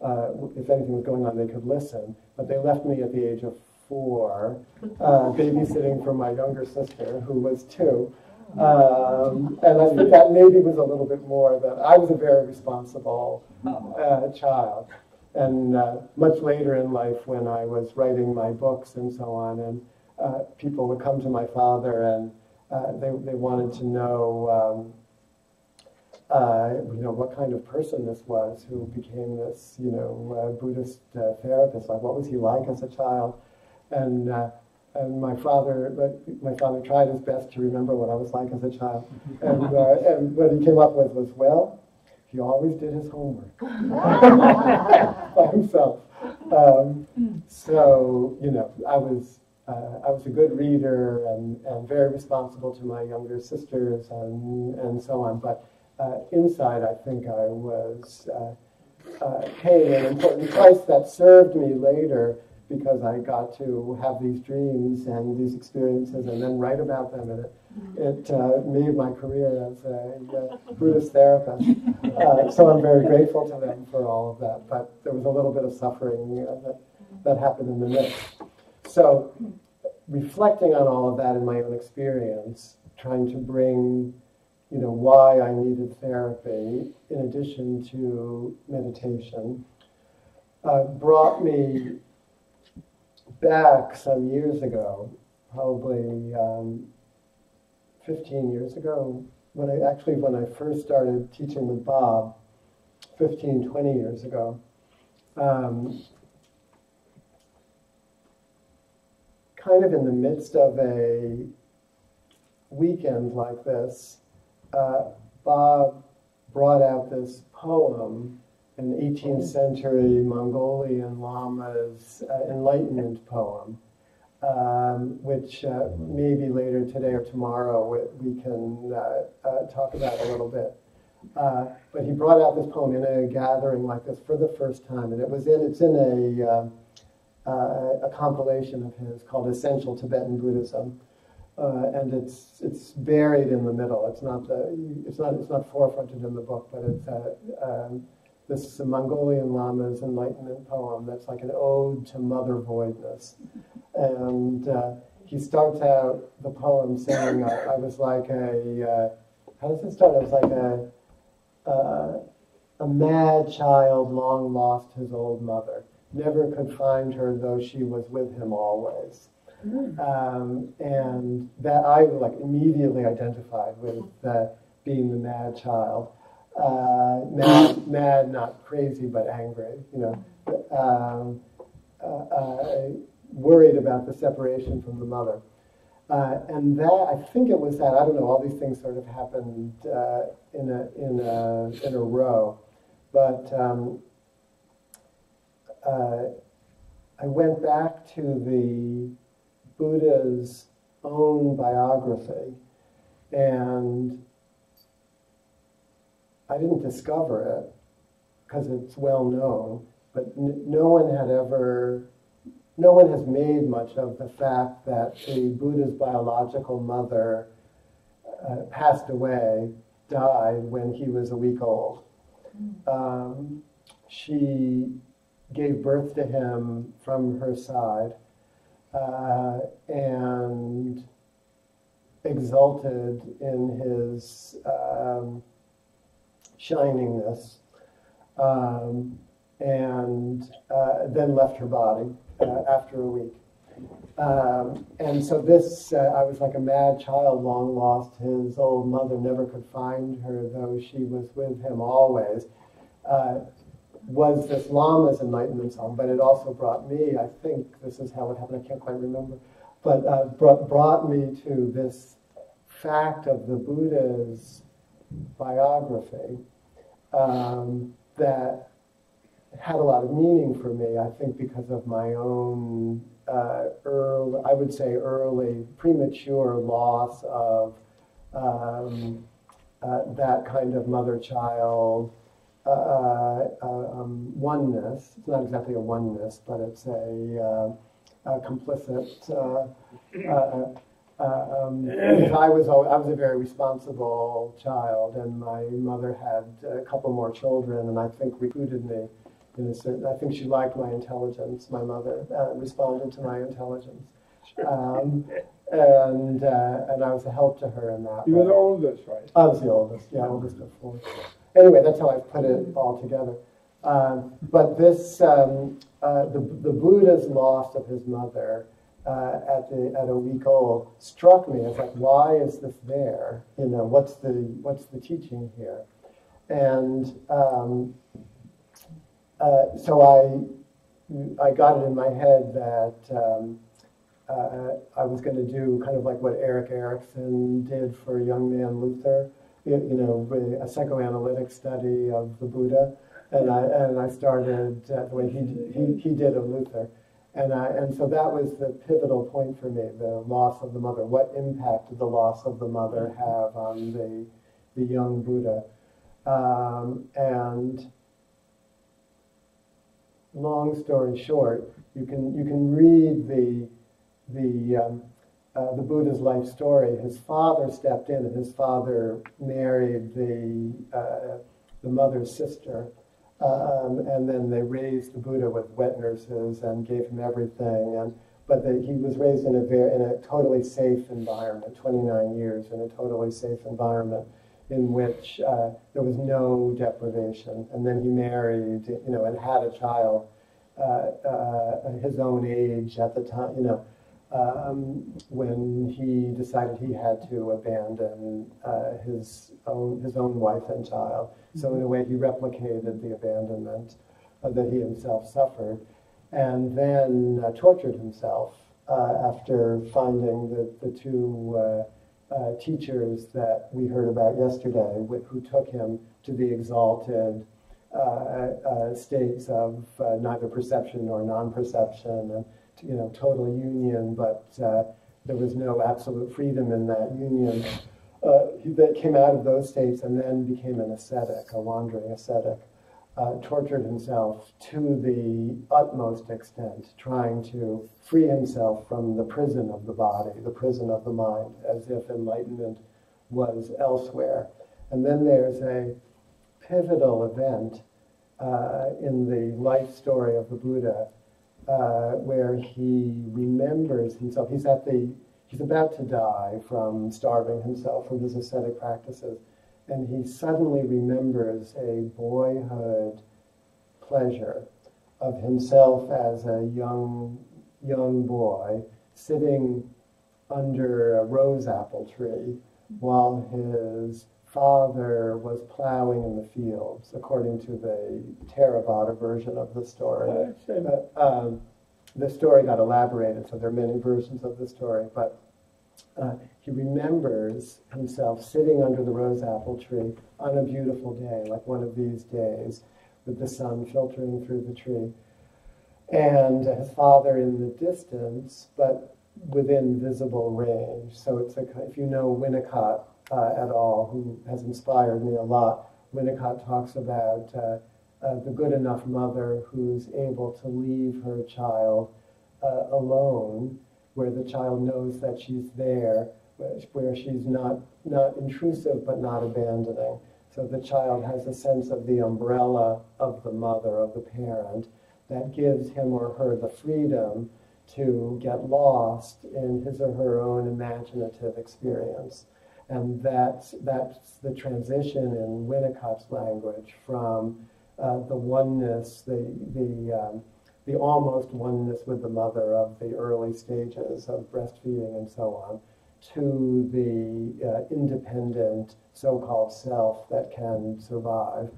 if anything was going on, they could listen. But they left me at the age of 4, babysitting for my younger sister, who was 2. And I think that maybe was a little bit more that I was a very responsible child. And much later in life, when I was writing my books and so on, and people would come to my father, and they wanted to know what kind of person this was who became this, Buddhist therapist. Like, what was he like as a child? And my father tried his best to remember what I was like as a child. And what he came up with was, well, he always did his homework by himself. I was a good reader and very responsible to my younger sisters and so on. But inside, I think I was paying an important price that served me later, because I got to have these dreams and these experiences and then write about them. And it made my career as a Buddhist therapist. So I'm very grateful to them for all of that. But there was a little bit of suffering that happened in the midst. So reflecting on all of that in my own experience, trying to bring why I needed therapy in addition to meditation, brought me back some years ago, probably 15 years ago, when I first started teaching with Bob 15, 20 years ago, kind of in the midst of a weekend like this, Bob brought out this poem, an 18th century Mongolian Lama's enlightenment poem, which maybe later today or tomorrow we can talk about a little bit. But he brought out this poem in a gathering like this for the first time, and it's in a compilation of his called Essential Tibetan Buddhism. And it's buried in the middle. It's not forefronted in the book, but it's this Mongolian Lama's enlightenment poem that's like an ode to mother voidness. And he starts out the poem saying, "I was like a how does it start? I was like a mad child long lost his old mother. Never could find her, though she was with him always." And that I immediately identified with being the mad child, mad, not crazy, but angry. Worried about the separation from the mother, and that I think it was that I don't know. All these things sort of happened in a row, but. I went back to the Buddha's own biography, and I didn't discover it because it's well known, but no one has made much of the fact that the Buddha's biological mother passed away, died when he was a week old. She gave birth to him from her side and exulted in his shiningness, and then left her body after a week. And so this, I was like a mad child, long lost. His old mother never could find her, though she was with him always, was this Lama's enlightenment song. But it also brought me, I think this is how it happened, I can't quite remember, but brought me to this fact of the Buddha's biography that had a lot of meaning for me, I think, because of my own early, I would say early, premature loss of that kind of mother-child oneness. It's not exactly a oneness, but it's a complicit. I was a very responsible child, and my mother had a couple more children, and I think recruited me. I think she liked my intelligence. My mother responded to my intelligence, and I was a help to her in that. You were the oldest, right? I was the oldest. Yeah, oldest of four. Anyway, that's how I put it all together. But this, the Buddha's loss of his mother at a week old struck me. It's like, why is this there? You know, what's the teaching here? And so I got it in my head that I was going to do kind of like what Erik Erikson did for young man Luther, you know, a psychoanalytic study of the Buddha, and I started the way he did of Luther, and so that was the pivotal point for me: the loss of the mother. What impact did the loss of the mother have on the young Buddha? And long story short, you can read the Buddha's life story. His father stepped in, and his father married the mother's sister, and then they raised the Buddha with wet nurses and gave him everything. But he was raised in a totally safe environment. 29 years in a totally safe environment, in which there was no deprivation. And then he married, you know, and had a child his own age at the time, you know, when he decided he had to abandon his own wife and child. So in a way, he replicated the abandonment that he himself suffered, and then tortured himself after finding the two teachers that we heard about yesterday, who took him to the exalted states of neither perception nor non-perception, and, you know, total union, but there was no absolute freedom in that union. That came out of those states and then became an ascetic, a wandering ascetic, tortured himself to the utmost extent, trying to free himself from the prison of the body, the prison of the mind, as if enlightenment was elsewhere. And then there's a pivotal event in the life story of the Buddha where he remembers himself. He's about to die from starving himself from his ascetic practices, and he suddenly remembers a boyhood pleasure of himself as a young boy sitting under a rose apple tree while his father was plowing in the fields, according to the Theravada version of the story. The story got elaborated, so there are many versions of the story, but he remembers himself sitting under the rose apple tree on a beautiful day, like one of these days, with the sun filtering through the tree, and his father in the distance, but within visible range. So it's if you know Winnicott at all, who has inspired me a lot, Winnicott talks about the good enough mother who's able to leave her child alone, where the child knows that she's there, where she's not intrusive but not abandoning. So the child has a sense of the umbrella of the mother, of the parent, that gives him or her the freedom to get lost in his or her own imaginative experience. And that's the transition in Winnicott's language from the oneness, the almost oneness with the mother of the early stages of breastfeeding and so on, to the independent so-called self that can survive.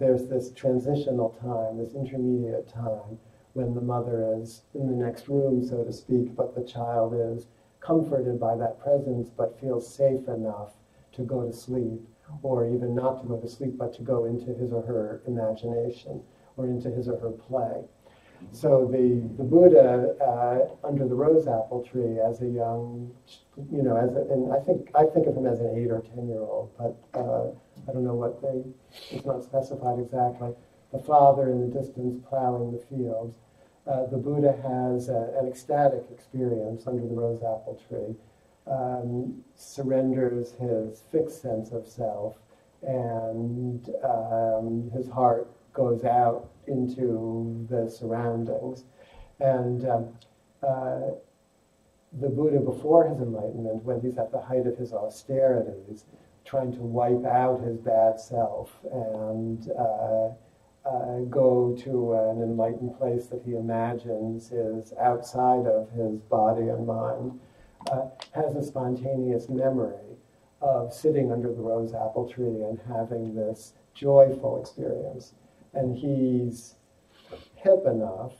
There's this transitional time, this intermediate time, when the mother is in the next room, so to speak, but the child is comforted by that presence, but feels safe enough to go to sleep, or even not to go to sleep, but to go into his or her imagination, or into his or her play. So the Buddha under the rose apple tree as a young, you know, and I think of him as an 8 or 10-year-old, but I don't know what it's not specified exactly. The father in the distance plowing the fields. The Buddha has an ecstatic experience under the rose apple tree, surrenders his fixed sense of self, and his heart goes out into the surroundings. And the Buddha before his enlightenment, when he's at the height of his austerities, trying to wipe out his bad self and go to an enlightened place that he imagines is outside of his body and mind, has a spontaneous memory of sitting under the rose apple tree and having this joyful experience. And he's hip enough,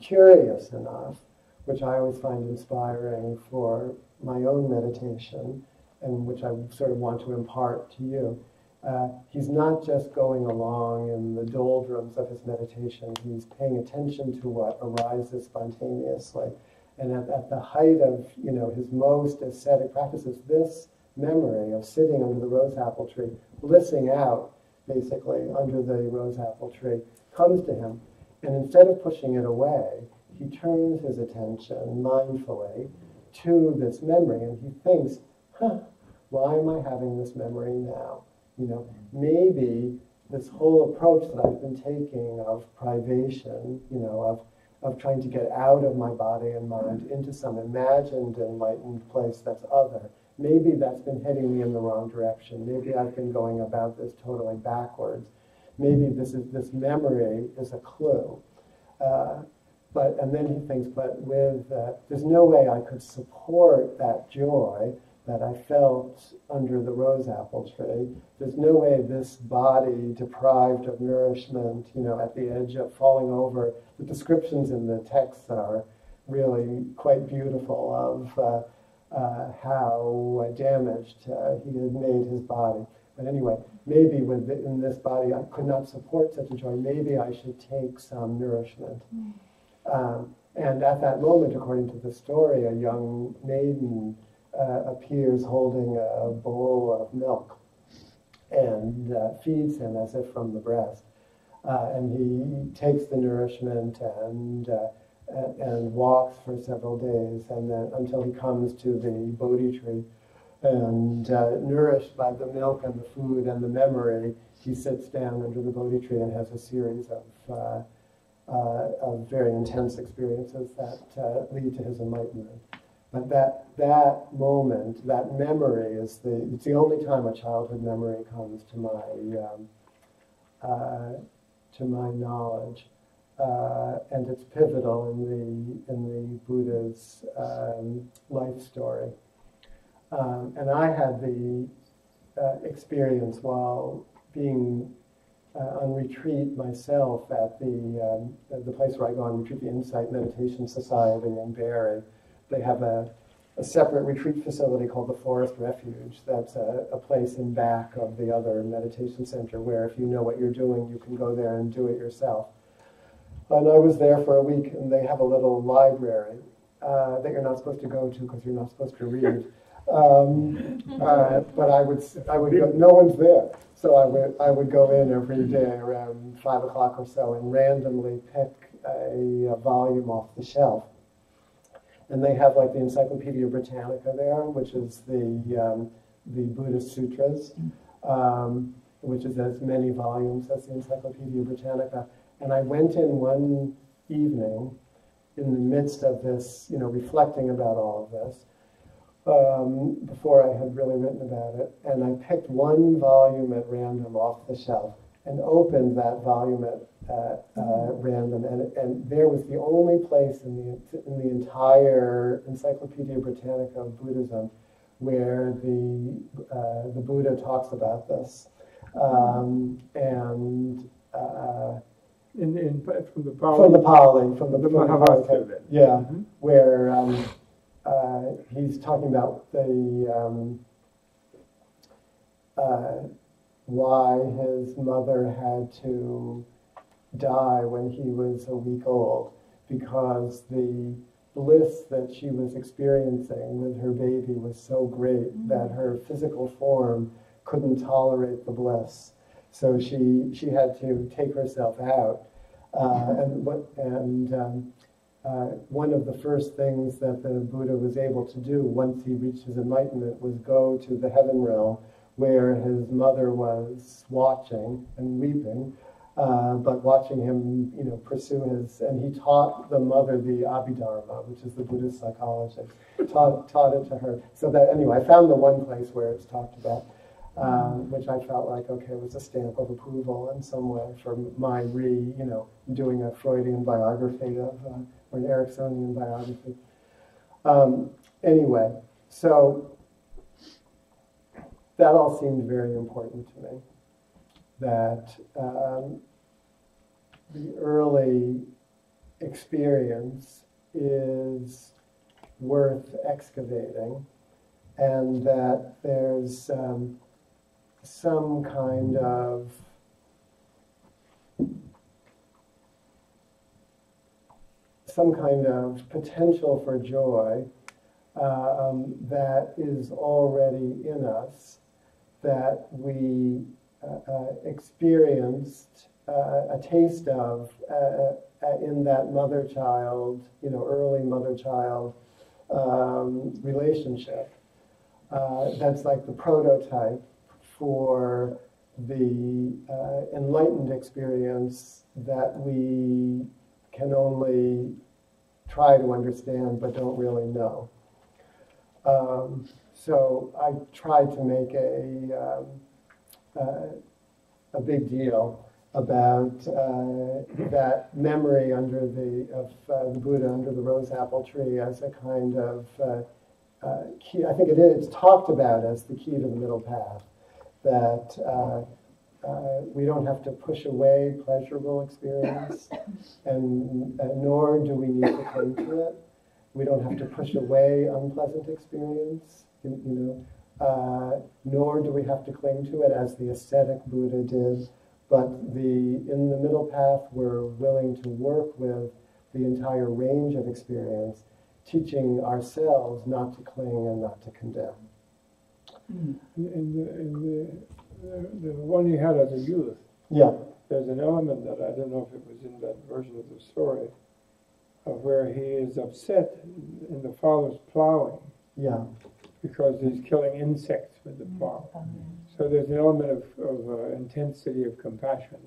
curious enough, which I always find inspiring for my own meditation, and which I sort of want to impart to you. He's not just going along in the doldrums of his meditation. He's paying attention to what arises spontaneously. And at the height of, you know, his most ascetic practices, this memory of sitting under the rose apple tree, blissing out, basically, under the rose apple tree, comes to him. And instead of pushing it away, he turns his attention mindfully to this memory. And he thinks, huh, why am I having this memory now? You know, maybe this whole approach that I've been taking of privation, you know, of trying to get out of my body and mind into some imagined enlightened place that's other, maybe that's been heading me in the wrong direction. Maybe I've been going about this totally backwards. Maybe this memory is a clue. And then he thinks, but with there's no way I could support that joy that I felt under the rose apple tree. There's no way this body deprived of nourishment, you know, at the edge of falling over. The descriptions in the texts are really quite beautiful of how damaged he had made his body. But anyway, maybe in this body I could not support such a joy. Maybe I should take some nourishment. And at that moment, according to the story, a young maiden appears holding a bowl of milk and feeds him as if from the breast. And he takes the nourishment and walks for several days, and then until he comes to the Bodhi tree. And nourished by the milk and the food and the memory, he sits down under the Bodhi tree and has a series of very intense experiences that lead to his enlightenment. But that moment, that memory, it's the only time a childhood memory comes to my knowledge, and it's pivotal in the Buddha's life story. And I had the experience while being on retreat myself at the place where I go on retreat, the Insight Meditation Society in Barrie. They have a separate retreat facility called the Forest Refuge. That's a place in back of the other meditation center where if you know what you're doing, you can go there and do it yourself. And I was there for a week, and they have a little library that you're not supposed to go to because you're not supposed to read. But I would go, no one's there. So I would go in every day around 5 o'clock or so and randomly pick a volume off the shelf. And they have like the Encyclopedia Britannica there, which is the Buddhist Sutras, which is as many volumes as the Encyclopedia Britannica. And I went in one evening in the midst of this, reflecting about all of this, before I had really written about it, and I picked one volume at random off the shelf and opened that volume at random, and there was the only place in the entire Encyclopedia Britannica of Buddhism where the Buddha talks about this, from the Pali, yeah, mm-hmm. where he's talking about the why his mother had to die when he was a week old, because the bliss that she was experiencing with her baby was so great mm-hmm. that her physical form couldn't tolerate the bliss. So she had to take herself out. One of the first things that the Buddha was able to do once he reached his enlightenment was go to the heaven realm, where his mother was watching and weeping, but watching him, pursue his. And he taught the mother the Abhidharma, which is the Buddhist psychology. Taught it to her. So that anyway, I found the one place where it's talked about. Which I felt like, okay, was a stamp of approval in some way for my doing a Freudian biography of, or an Ericksonian biography. Anyway, so that all seemed very important to me, that the early experience is worth excavating, and that there's some kind of potential for joy that is already in us, that we experienced a taste of in that mother-child, early mother-child relationship. That's like the prototype for the enlightened experience that we can only try to understand but don't really know. So I tried to make a big deal about that memory of the Buddha under the rose apple tree as a kind of key. I think it's talked about as the key to the middle path. That we don't have to push away pleasurable experience, and nor do we need to cling to it. We don't have to push away unpleasant experience, nor do we have to cling to it as the ascetic Buddha did. But in the middle path, we're willing to work with the entire range of experience, teaching ourselves not to cling and not to condemn. In the one you had as a youth, yeah, there's an element that I don't know if it was in that version of the story, of where he is upset in the father's plowing, yeah, because he's killing insects with the plow. Mm-hmm. So there's an element of intensity of compassion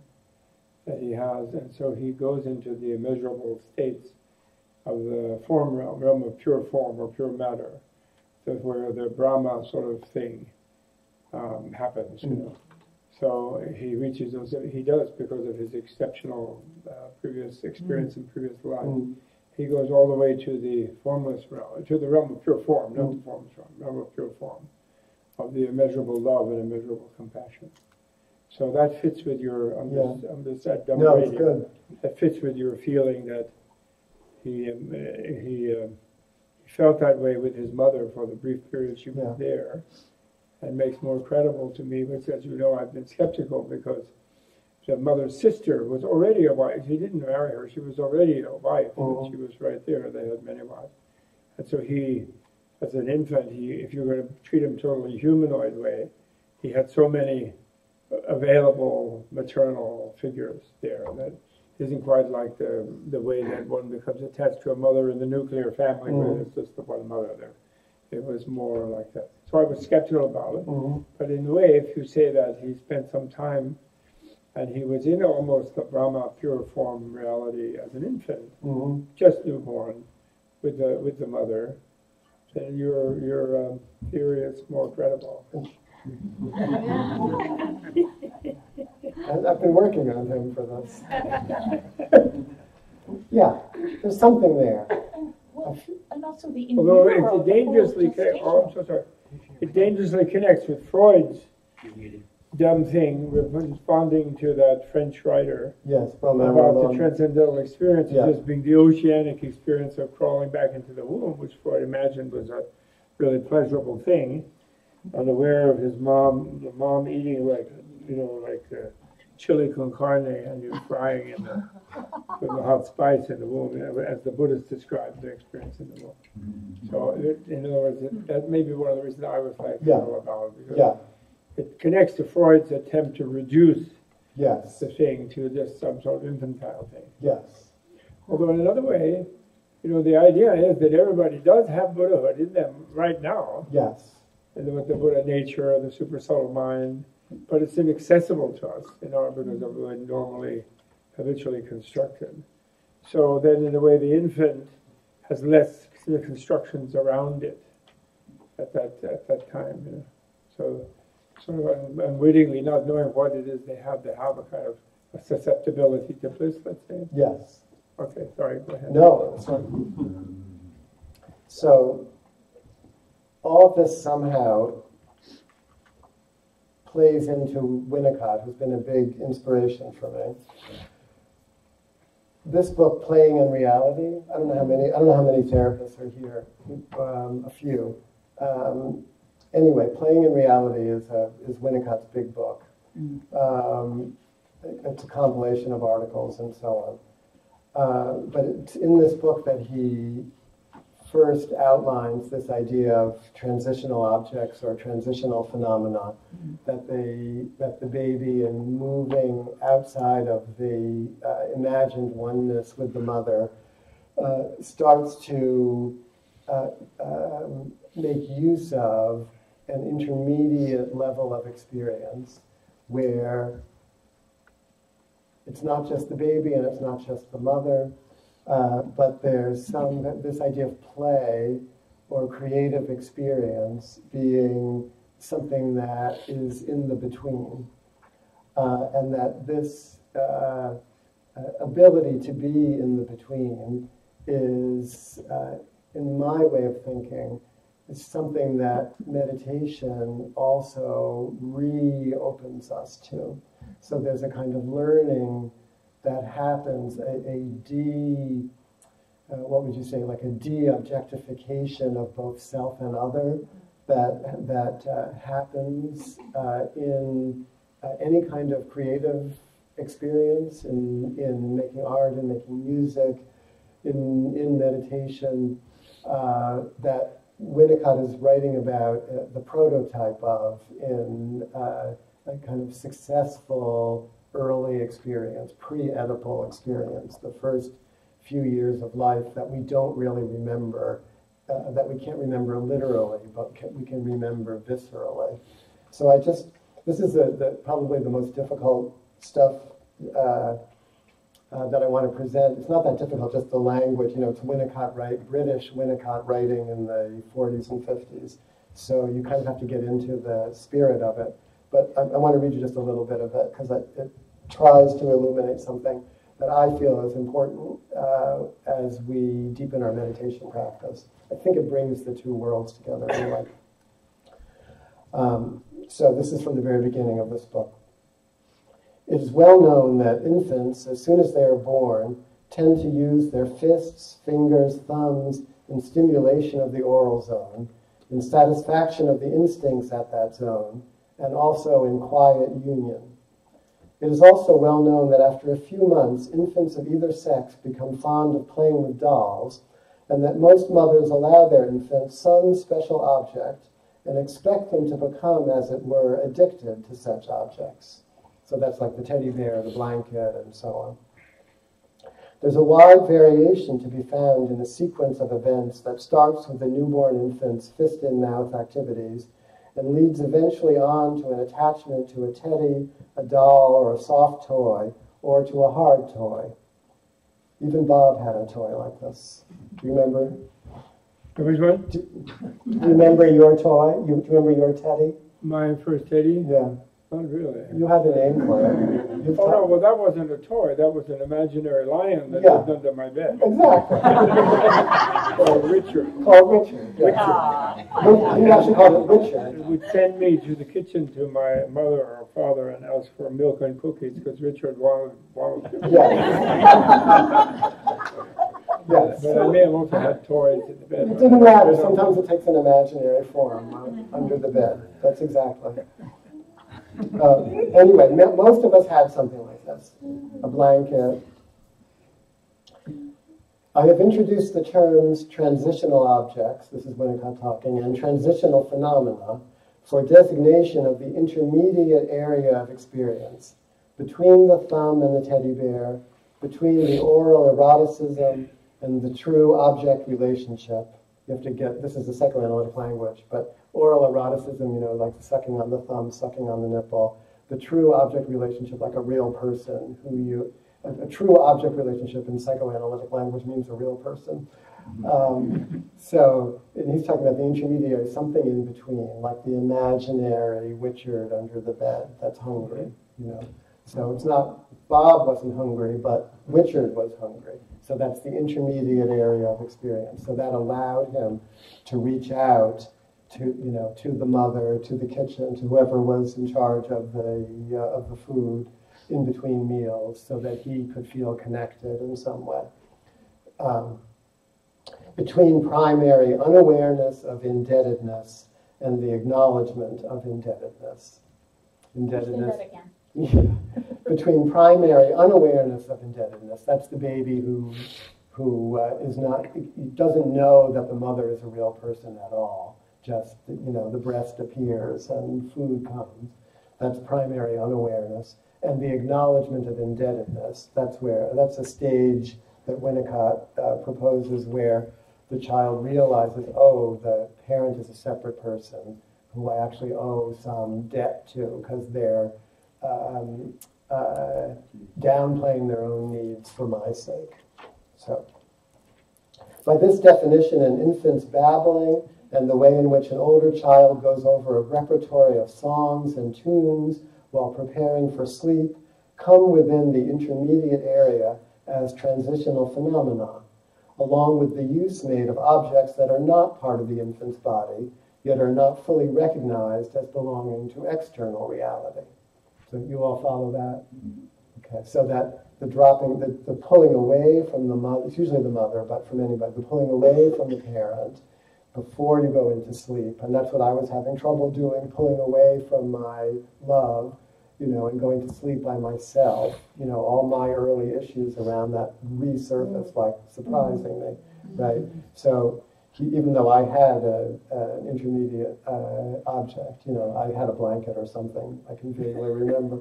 that he has, and so he goes into the immeasurable states of the form realm of pure form or pure matter. That's where the Brahma sort of thing happens, you know. So he reaches those, he does, because of his exceptional previous experience in previous life. He goes all the way to the formless realm, to the realm of pure form, not the formless realm, realm of pure form, of the immeasurable love and immeasurable compassion. So that fits with your, that fits with your feeling that he felt that way with his mother for the brief period she was there, and makes more credible to me, which, as you know, I've been skeptical, because the mother's sister was already a wife. He didn't marry her. She was already a wife. She was right there. They had many wives. And so he, as an infant, if you were going to treat him totally humanoid way, he had so many available maternal figures there that isn't quite like the way that one becomes attached to a mother in the nuclear family, where it's just the one mother there. It was more like that. So I was skeptical about it. But in a way, if you say that he spent some time and he was in almost the Brahma pure form reality as an infant, just newborn, with the mother. Then your theory is more credible. I've been working on him for this. Yeah, there's something there. Well, and also the although it dangerously, I'm so sorry. It dangerously connects with Freud's dumb thing, responding to that French writer about the transcendental experience as being the oceanic experience of crawling back into the womb, which Freud imagined was a really pleasurable thing, unaware of his mom, the mom eating like, you know, like chili con carne, and you're frying in the, with the hot spice in the womb, as the Buddhists described their experience in the womb. So, in other words, that may be one of the reasons I was like, about it, because it connects to Freud's attempt to reduce the thing to just some sort of infantile thing. Yes. Although in another way, you know, the idea is that everybody does have Buddhahood in them right now. Yes. And with the Buddha nature, the super subtle mind, but it's inaccessible to us in our Buddhism we're normally, habitually constructed. So then in a way the infant has less constructions around it at that time. You know? So sort of unwittingly, not knowing what it is they have a kind of a susceptibility to bliss, let's say. Yes. Okay, sorry, go ahead. No, that's right. So all this somehow plays into Winnicott, who's been a big inspiration for me. This book, Playing in Reality, I don't know how many therapists are here, a few. Anyway, Playing in Reality is Winnicott's big book. It's a compilation of articles and so on. But it's in this book that he first outlines this idea of transitional objects or transitional phenomena, that the baby, in moving outside of the imagined oneness with the mother, starts to make use of an intermediate level of experience where it's not just the baby and it's not just the mother, but there's this idea of play or creative experience being something that is in the between, and that this ability to be in the between is, in my way of thinking, is something that meditation also reopens us to. So there's a kind of learning that happens, a de-objectification of both self and other that happens in any kind of creative experience, in making art and making music, in meditation, that Winnicott is writing about the prototype of in a kind of successful early experience, pre-Oedipal experience, the first few years of life that we don't really remember, that we can't remember literally, but we can remember viscerally. So this is probably the most difficult stuff that I want to present. It's not that difficult, just the language, you know, it's Winnicott, right? British Winnicott writing in the 40s and 50s. So you kind of have to get into the spirit of it. But I want to read you just a little bit of it, because it tries to illuminate something that I feel is important as we deepen our meditation practice. I think it brings the two worlds together anyway. So this is from the very beginning of this book. It is well known that infants, as soon as they are born, tend to use their fists, fingers, thumbs in stimulation of the oral zone, in satisfaction of the instincts at that zone, and also in quiet union. It is also well known that after a few months, infants of either sex become fond of playing with dolls, and that most mothers allow their infants some special object and expect them to become, as it were, addicted to such objects. So that's like the teddy bear, the blanket, and so on. There's a wide variation to be found in the sequence of events that starts with the newborn infant's fist-in-mouth activities and leads eventually on to an attachment to a teddy, a doll, or a soft toy, or to a hard toy. Even Bob had a toy like this. Do you remember? Which one? Do you remember your toy? Do you remember your teddy? My first teddy? Yeah. Not really. You had a name for it. Oh, no, well, that wasn't a toy. That was an imaginary lion that lived under my bed. Exactly. Called Richard. Called Richard. Yeah. Richard. You actually called it Richard. It would send me to the kitchen to my mother or father and ask for milk and cookies because Richard wanted to. Yes. But I may have also had toys in the bed. It didn't matter. Sometimes it takes an imaginary form under the bed. That's exactly it. Anyway, most of us had something like this, a blanket. I have introduced the terms transitional objects, this is Winnicott talking, and transitional phenomena for designation of the intermediate area of experience between the thumb and the teddy bear, between the oral eroticism and the true object relationship. You have to get, this is the psychoanalytic language, but oral eroticism, you know, like sucking on the thumb, sucking on the nipple, the true object relationship, like a real person who you, a true object relationship in psychoanalytic language means a real person. And he's talking about the intermediary, something in between, like the imaginary Richard under the bed that's hungry, you know. So it's not, Bob wasn't hungry, but Richard was hungry. So that's the intermediate area of experience. So that allowed him to reach out to, you know, to the mother, to the kitchen, to whoever was in charge of the food in between meals, so that he could feel connected in some way. Between primary unawareness of indebtedness and the acknowledgement of indebtedness. Between primary unawareness of indebtedness, that's the baby who doesn't know that the mother is a real person at all. Just, you know, the breast appears and food comes. That's primary unawareness. And the acknowledgement of indebtedness, that's a stage that Winnicott proposes where the child realizes, oh, the parent is a separate person who I actually owe some debt to because they're downplaying their own needs for my sake. So, by this definition, an infant's babbling and the way in which an older child goes over a repertory of songs and tunes while preparing for sleep come within the intermediate area as transitional phenomena, along with the use made of objects that are not part of the infant's body, yet are not fully recognized as belonging to external reality. So you all follow that? Okay, so that the dropping, the pulling away from the mother, it's usually the mother, but from anybody, the pulling away from the parent before you go into sleep, and that's what I was having trouble doing, pulling away from my love, you know, and going to sleep by myself. You know, all my early issues around that resurfaced, like, surprisingly, right? So even though I had an intermediate object, you know, I had a blanket or something, I can vaguely remember.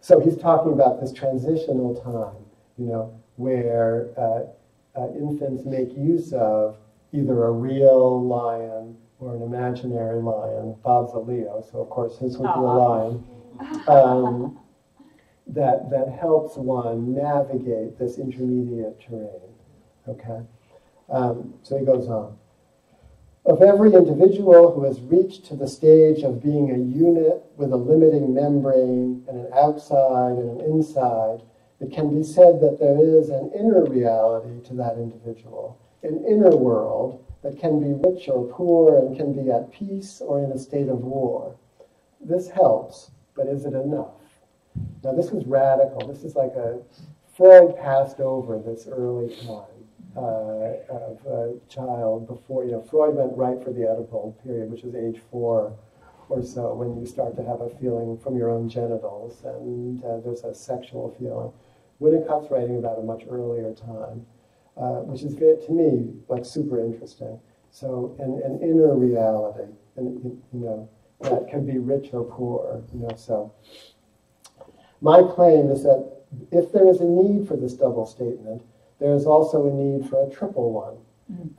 So he's talking about this transitional time, you know, where infants make use of either a real lion or an imaginary lion. Bob's a Leo, so of course his would be a lion. That helps one navigate this intermediate terrain, okay? So he goes on. Of every individual who has reached to the stage of being a unit with a limiting membrane and an outside and an inside, it can be said that there is an inner reality to that individual, an inner world that can be rich or poor and can be at peace or in a state of war. This helps, but is it enough? Now this is radical. This is like a Freud passed over this early time of a child before, you know, Freud went right for the Oedipal period, which is age 4 or so, when you start to have a feeling from your own genitals and there's a sexual feeling. Winnicott's writing about a much earlier time. Which is, to me, like super interesting. So, an inner reality, and, you know, that can be rich or poor, you know, so. My claim is that if there is a need for this double statement, there is also a need for a triple one.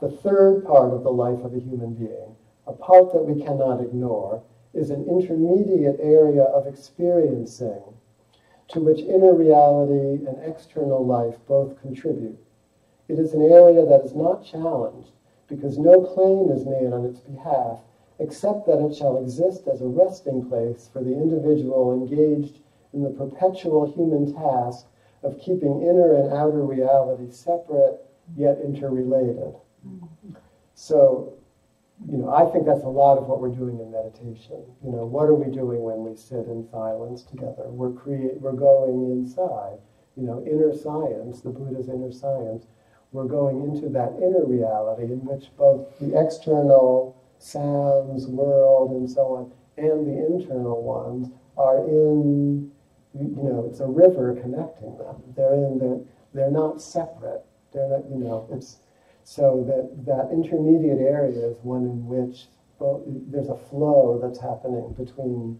The third part of the life of a human being, A part that we cannot ignore is an intermediate area of experiencing to which inner reality and external life both contribute. It is an area that is not challenged because no claim is made on its behalf except that it shall exist as a resting place for the individual engaged in the perpetual human task of keeping inner and outer reality separate yet interrelated. So, you know, I think that's a lot of what we're doing in meditation. You know, what are we doing when we sit in silence together? We're going inside, you know, inner science, the Buddha's inner science. We're going into that inner reality in which both the external sounds, world, and so on, and the internal ones are in, you know, it's a river connecting them. They're not separate. They're not, you know, it's, so that intermediate area is one in which there's a flow that's happening between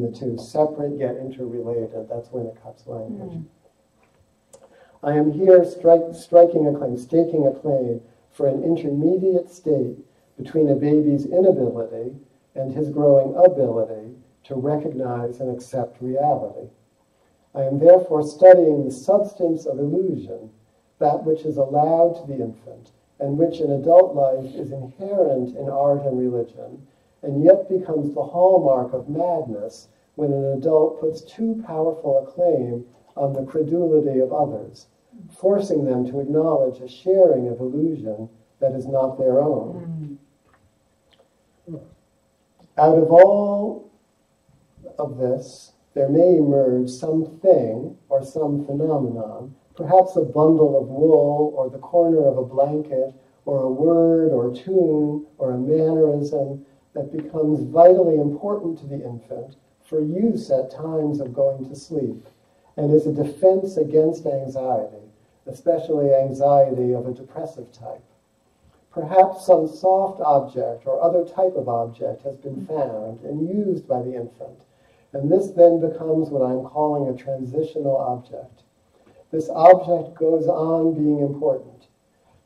the two, separate yet interrelated. That's Winnicott's language. I am here staking a claim for an intermediate state between a baby's inability and his growing ability to recognize and accept reality. I am therefore studying the substance of illusion, that which is allowed to the infant, and which in adult life is inherent in art and religion, and yet becomes the hallmark of madness when an adult puts too powerful a claim on the credulity of others, forcing them to acknowledge a sharing of illusion that is not their own. Out of all of this, there may emerge some thing or some phenomenon, perhaps a bundle of wool, or the corner of a blanket, or a word, or a tune, or a mannerism that becomes vitally important to the infant for use at times of going to sleep, and is a defense against anxiety, especially anxiety of a depressive type. Perhaps some soft object or other type of object has been found and used by the infant, and this then becomes what I'm calling a transitional object. This object goes on being important.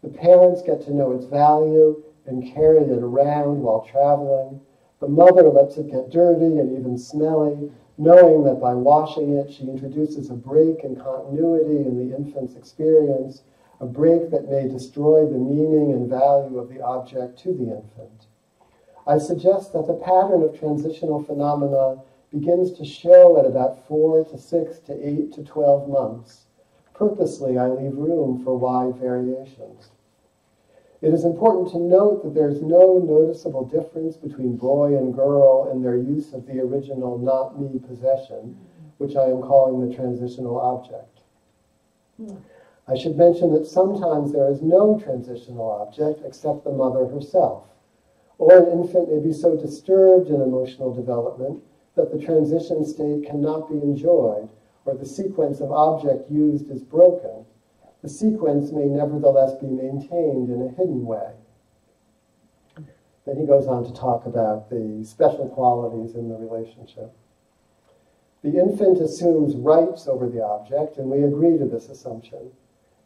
The parents get to know its value and carry it around while traveling. The mother lets it get dirty and even smelly, knowing that by washing it, she introduces a break in continuity in the infant's experience, a break that may destroy the meaning and value of the object to the infant. I suggest that the pattern of transitional phenomena begins to show at about 4 to 6 to 8 to 12 months. Purposely, I leave room for wide variations. It is important to note that there is no noticeable difference between boy and girl in their use of the original not-me possession, which I am calling the transitional object. I should mention that sometimes there is no transitional object except the mother herself, or an infant may be so disturbed in emotional development that the transition state cannot be enjoyed, or the sequence of object used is broken. The sequence may nevertheless be maintained in a hidden way. Then he goes on to talk about the special qualities in the relationship. The infant assumes rights over the object, and we agree to this assumption.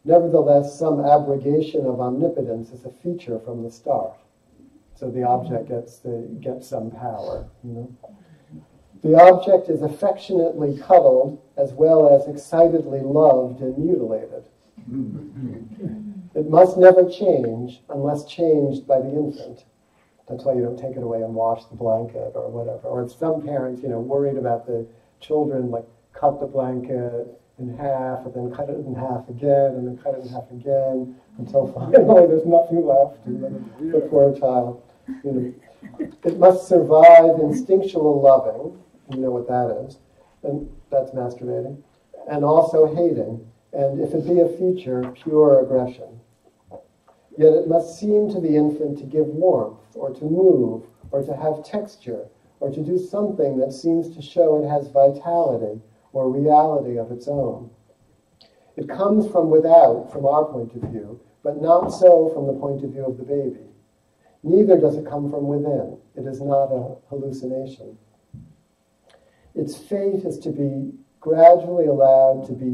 Nevertheless, some abrogation of omnipotence is a feature from the start. So the object gets some power, you know? The object is affectionately cuddled as well as excitedly loved and mutilated. It must never change unless changed by the infant. That's why you don't take it away and wash the blanket or whatever. Or if some parents, you know, worried about the children, like cut the blanket in half and then cut it in half again and then cut it in half again until finally there's nothing left in the poor child. You know, it must survive instinctual loving. You know what that is, and that's masturbating, and also hating, and if it be a feature, pure aggression. Yet it must seem to the infant to give warmth, or to move, or to have texture, or to do something that seems to show it has vitality, or reality of its own. It comes from without, from our point of view, but not so from the point of view of the baby. Neither does it come from within. It is not a hallucination. Its fate is to be gradually allowed to be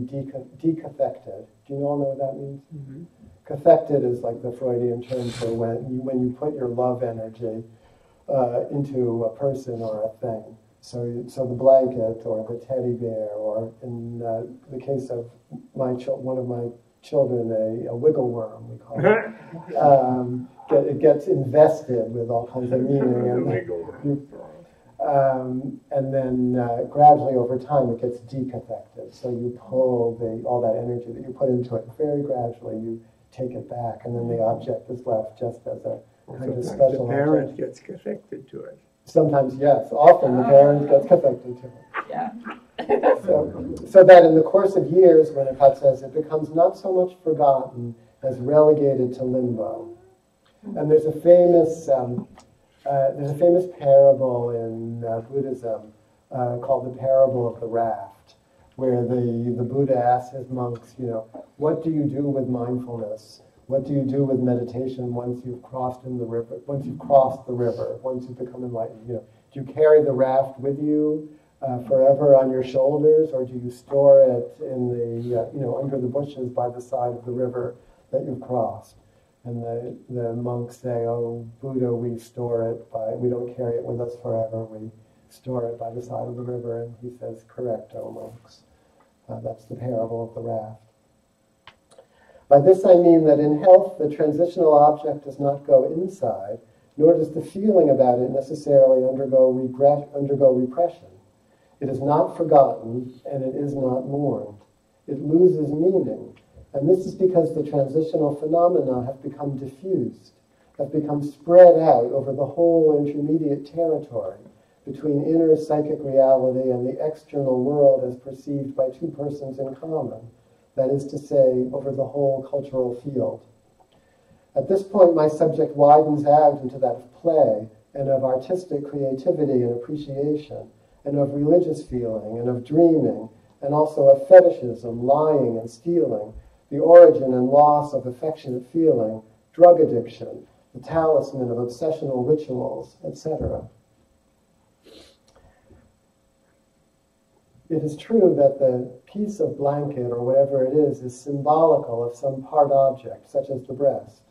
decathected. Do you all know what that means? Cathected is like the Freudian term for when you put your love energy into a person or a thing. So the blanket or the teddy bear, or in the case of one of my children, a wiggle worm, we call it. It gets invested with all kinds of meaning, and then gradually over time it gets decaffected. So you pull all that energy that you put into it, very gradually you take it back, and then the object is left just as a kind of special object. The parent gets connected to it. Sometimes, yes. Often the parent gets connected to it. Yeah. So that in the course of years, Winnicott says, it becomes not so much forgotten as relegated to limbo. And there's a famous parable in Buddhism called the parable of the raft, where the Buddha asks his monks, what do you do with mindfulness? What do you do with meditation once you've crossed in the river? Once you've crossed the river, once you've become enlightened, do you carry the raft with you forever on your shoulders, or do you store it in the under the bushes by the side of the river that you've crossed? And the monks say, "Oh Buddha, we don't carry it with us forever. We store it by the side of the river." And he says, "Correct, O monks." That's the parable of the raft. By this I mean that in health, the transitional object does not go inside, nor does the feeling about it necessarily undergo repression. It is not forgotten, and it is not mourned. It loses meaning, and this is because the transitional phenomena have become diffused, have become spread out over the whole intermediate territory between inner psychic reality and the external world as perceived by two persons in common. That is to say, over the whole cultural field. At this point, my subject widens out into that of play, and of artistic creativity and appreciation, and of religious feeling, and of dreaming, and also of fetishism, lying and stealing, the origin and loss of affectionate feeling, drug addiction, the talisman of obsessional rituals, etc. It is true that the piece of blanket, or whatever it is symbolical of some part object, such as the breast.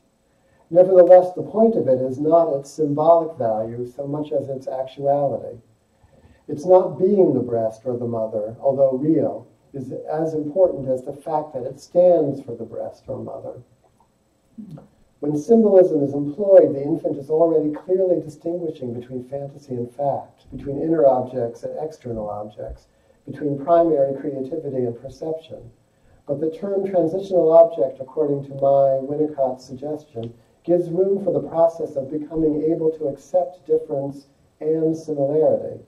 Nevertheless, the point of it is not its symbolic value so much as its actuality. It's not being the breast or the mother, although real, is as important as the fact that it stands for the breast or mother. When symbolism is employed, the infant is already clearly distinguishing between fantasy and fact, between inner objects and external objects, between primary creativity and perception. But the term transitional object, according to my Winnicott's suggestion, gives room for the process of becoming able to accept difference and similarity.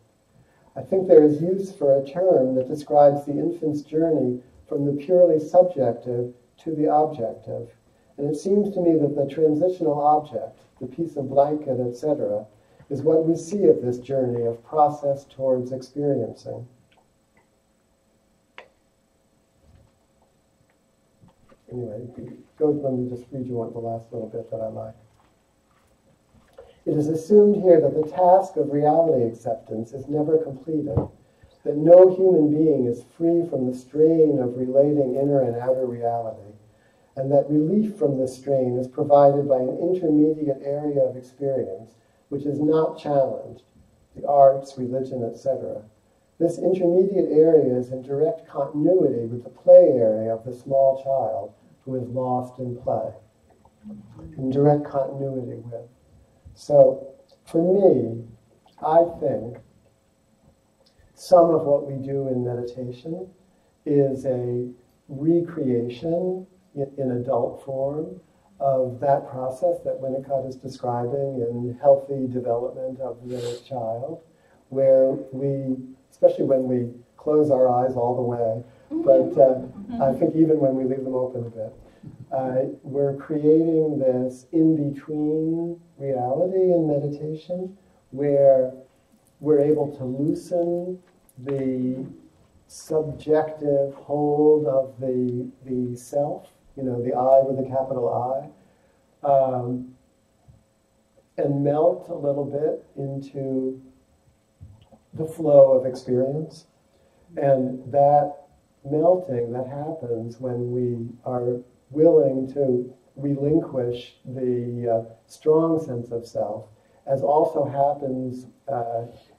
I think there is use for a term that describes the infant's journey from the purely subjective to the objective. And it seems to me that the transitional object, the piece of blanket, etc., is what we see of this journey of process towards experiencing. Anyway, let me just read you the last little bit that I like. It is assumed here that the task of reality acceptance is never completed, that no human being is free from the strain of relating inner and outer reality, and that relief from this strain is provided by an intermediate area of experience which is not challenged, the arts, religion, etc. This intermediate area is in direct continuity with the play area of the small child who is lost in play, in direct continuity with. So, for me, I think some of what we do in meditation is a recreation in adult form of that process that Winnicott is describing in healthy development of the child, where we, especially when we close our eyes all the way, but I think even when we leave them open a bit, we're creating this in-between reality in meditation where we're able to loosen the subjective hold of the self, the I with a capital I, and melt a little bit into the flow of experience. And that melting that happens when we are willing to relinquish the strong sense of self as also happens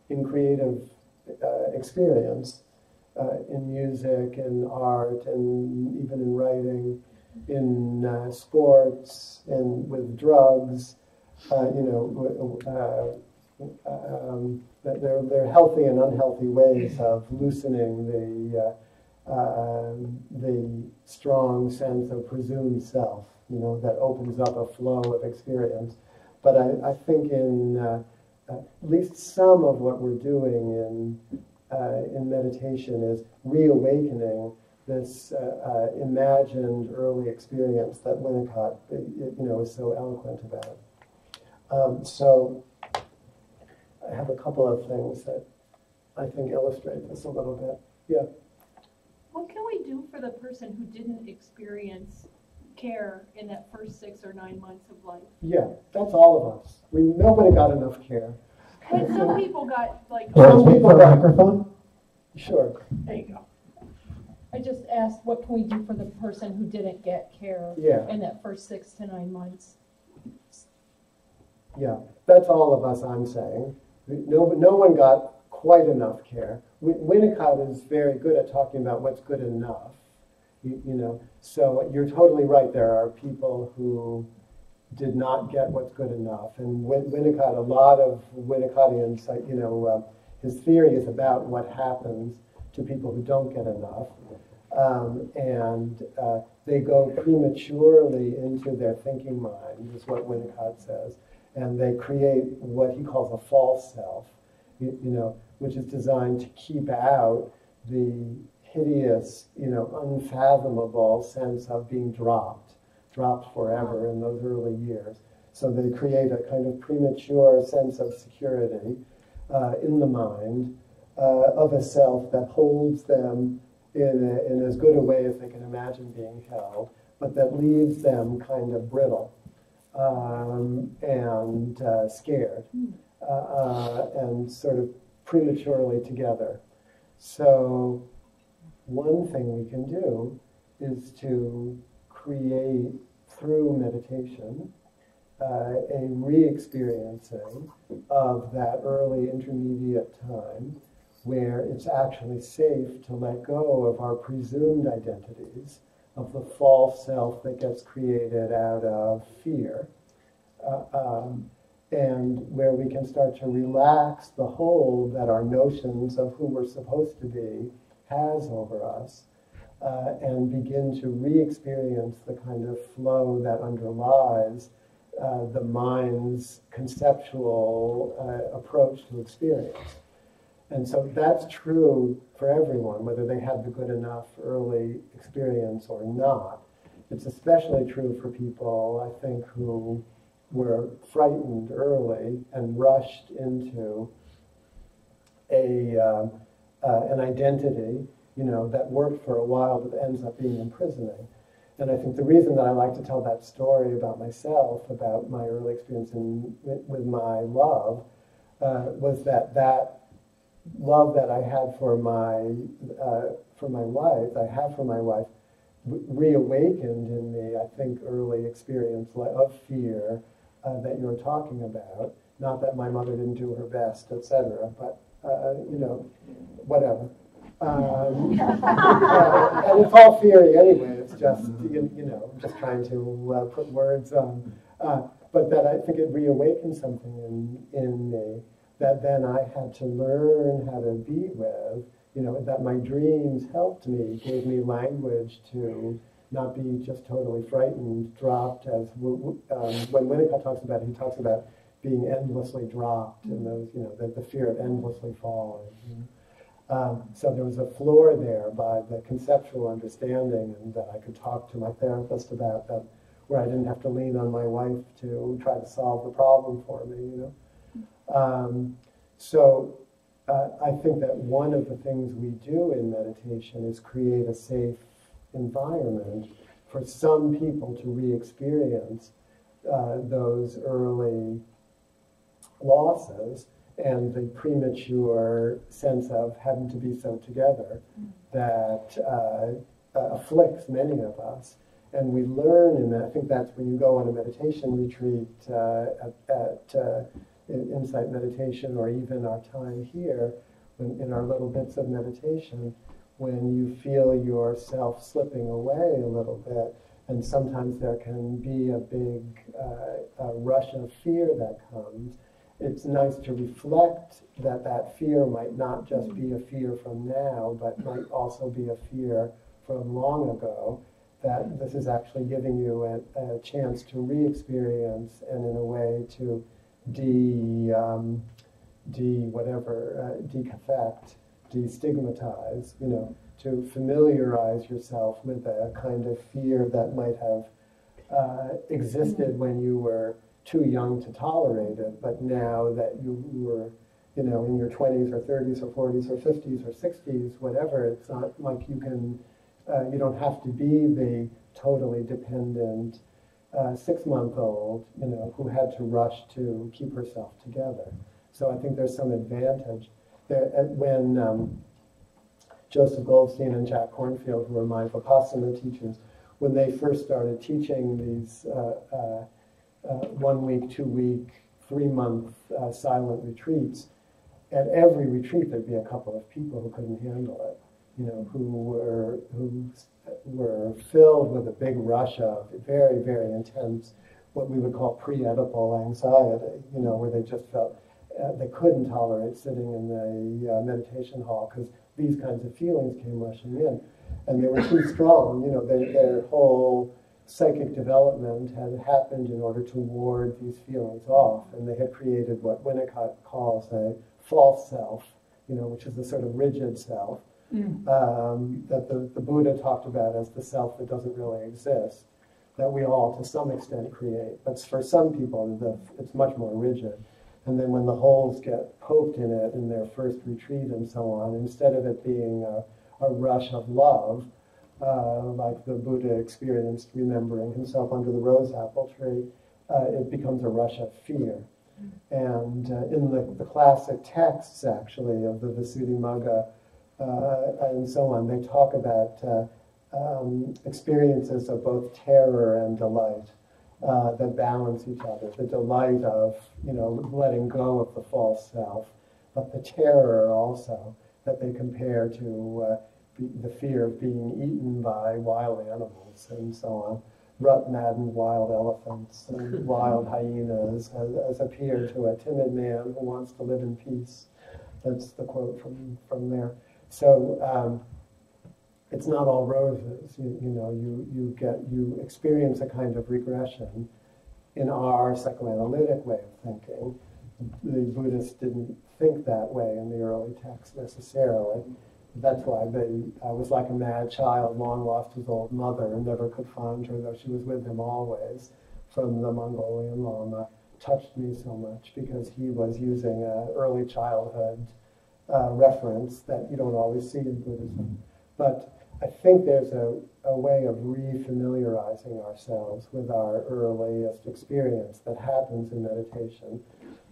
in creative experience, in music, in art, and even in writing, in sports, and with drugs, they're healthy and unhealthy ways of loosening the strong sense of presumed self, you know, that opens up a flow of experience. But I think in at least some of what we're doing in meditation is reawakening this imagined early experience that Winnicott, is so eloquent about. So I have a couple of things that I think illustrate this a little bit. Yeah. What can we do for the person who didn't experience care in that first 6 or 9 months of life? Yeah, that's all of us. Nobody got enough care. But some people got, like... Some people got a microphone? Sure. There you go. I just asked, what can we do for the person who didn't get care in that first 6 to 9 months? Yeah, that's all of us, I'm saying. No one got quite enough care. Winnicott is very good at talking about what's good enough. So you're totally right. There are people who did not get what's good enough. And Winnicott, a lot of Winnicottians, his theory is about what happens to people who don't get enough. And they go prematurely into their thinking mind, is what Winnicott says. And they create what he calls a false self, which is designed to keep out the hideous, unfathomable sense of being dropped forever in those early years. So they create a kind of premature sense of security in the mind of a self that holds them in as good a way as they can imagine being held, but that leaves them kind of brittle and scared and sort of prematurely together. So one thing we can do is to create, through meditation, a re-experiencing of that early intermediate time where it's actually safe to let go of our presumed identities, of the false self that gets created out of fear, and where we can start to relax the hold that our notions of who we're supposed to be has over us, and begin to re-experience the kind of flow that underlies the mind's conceptual approach to experience. And so that's true for everyone, whether they had the good enough early experience or not. It's especially true for people, I think, who were frightened early and rushed into an identity, that worked for a while but ends up being imprisoning. And I think the reason that I like to tell that story about myself, about my early experience with my love, was that love that I had for my wife, reawakened in me, I think, early experience of fear that you're talking about. Not that my mother didn't do her best, etc., but whatever. And it's all theory anyway, it's just, just trying to put words on. But that I think it reawakened something in me that then I had to learn how to be with, that my dreams helped me, gave me language to not be just totally frightened, dropped, as when Winnicott talks about it, he talks about being endlessly dropped and those, the fear of endlessly falling. So there was a floor there by the conceptual understanding, and that I could talk to my therapist about that, where I didn't have to lean on my wife to try to solve the problem for me, So I think that one of the things we do in meditation is create a safe environment for some people to re-experience those early losses and the premature sense of having to be so together that afflicts many of us. And we learn, and I think that's when you go on a meditation retreat in insight meditation, or even our time here, in our little bits of meditation, when you feel yourself slipping away a little bit, and sometimes there can be a big rush of fear that comes, it's nice to reflect that that fear might not just be a fear from now, but might also be a fear from long ago, that this is actually giving you a chance to re-experience, and in a way to decaffect, destigmatize, you know, to familiarize yourself with a kind of fear that might have existed when you were too young to tolerate it, but now that you were, you know, in your 20s or 30s or 40s or 50s or 60s, whatever, it's not like you can, you don't have to be the totally dependent 6-month-old, you know, who had to rush to keep herself together. So I think there's some advantage. When Joseph Goldstein and Jack Kornfield, who were my Vipassana teachers, when they first started teaching these 1-week, 2-week, 3-month silent retreats, at every retreat there'd be a couple of people who couldn't handle it, you know, who were filled with a big rush of very, very intense, what we would call pre-Oedipal anxiety, you know, where they just felt they couldn't tolerate sitting in the meditation hall because these kinds of feelings came rushing in, and they were too strong. You know, their whole psychic development had happened in order to ward these feelings off, and they had created what Winnicott calls a false self, you know, which is a sort of rigid self, that the Buddha talked about as the self that doesn't really exist, that we all to some extent create, but for some people it's much more rigid. And then when the holes get poked in it in their first retreat and so on, instead of it being a rush of love, like the Buddha experienced remembering himself under the rose apple tree, it becomes a rush of fear. And in the classic texts, actually, of the Vasudhimagga and so on, they talk about experiences of both terror and delight. That balance each other, the delight of, you know, letting go of the false self, but the terror also that they compare to the fear of being eaten by wild animals and so on. Rut-maddened wild elephants and wild hyenas as appear to a timid man who wants to live in peace. That's the quote from there. So it's not all roses, you know, you experience a kind of regression. In our psychoanalytic way of thinking, the Buddhists didn't think that way in the early texts necessarily. That's why I was like a mad child, long lost his old mother, and never could find her, though she was with him always, from the Mongolian Lama, touched me so much, because he was using an early childhood reference that you don't always see in Buddhism. But I think there's a way of re-familiarizing ourselves with our earliest experience that happens in meditation,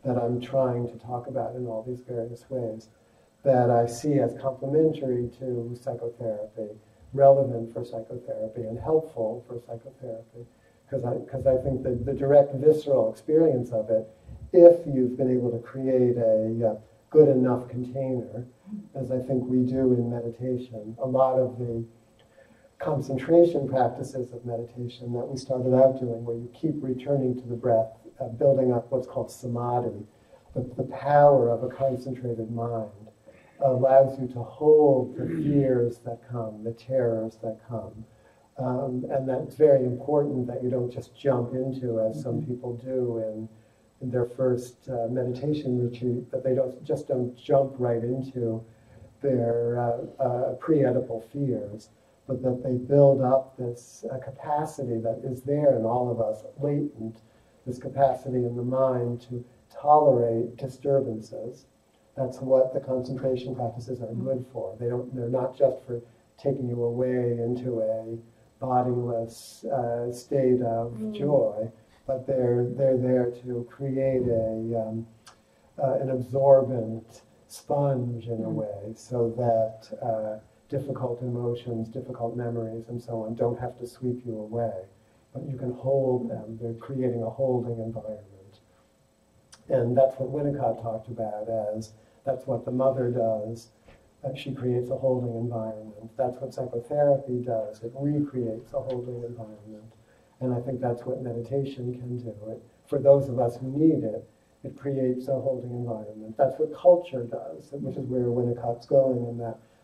that I'm trying to talk about in all these various ways, that I see as complementary to psychotherapy, relevant for psychotherapy, and helpful for psychotherapy. Because I think that the direct visceral experience of it, if you've been able to create a good enough container, as I think we do in meditation. A lot of the concentration practices of meditation that we started out doing, where you keep returning to the breath, building up what's called samadhi, the power of a concentrated mind, allows you to hold the fears that come, the terrors that come. And that's very important, that you don't just jump into, as some people do in their first meditation retreat, that they don't jump right into their pre-Oedipal fears, but that they build up this capacity that is there in all of us, latent, this capacity in the mind to tolerate disturbances. That's what the concentration practices are good for. They're not just for taking you away into a bodiless state of joy, but they're there to create an absorbent sponge in a way, so that difficult emotions, difficult memories, and so on don't have to sweep you away, but you can hold them. They're creating a holding environment. And that's what Winnicott talked about as, that's what the mother does. She creates a holding environment. That's what psychotherapy does. It recreates a holding environment. And I think that's what meditation can do. For those of us who need it, it creates a holding environment. That's what culture does, which is where Winnicott's going, and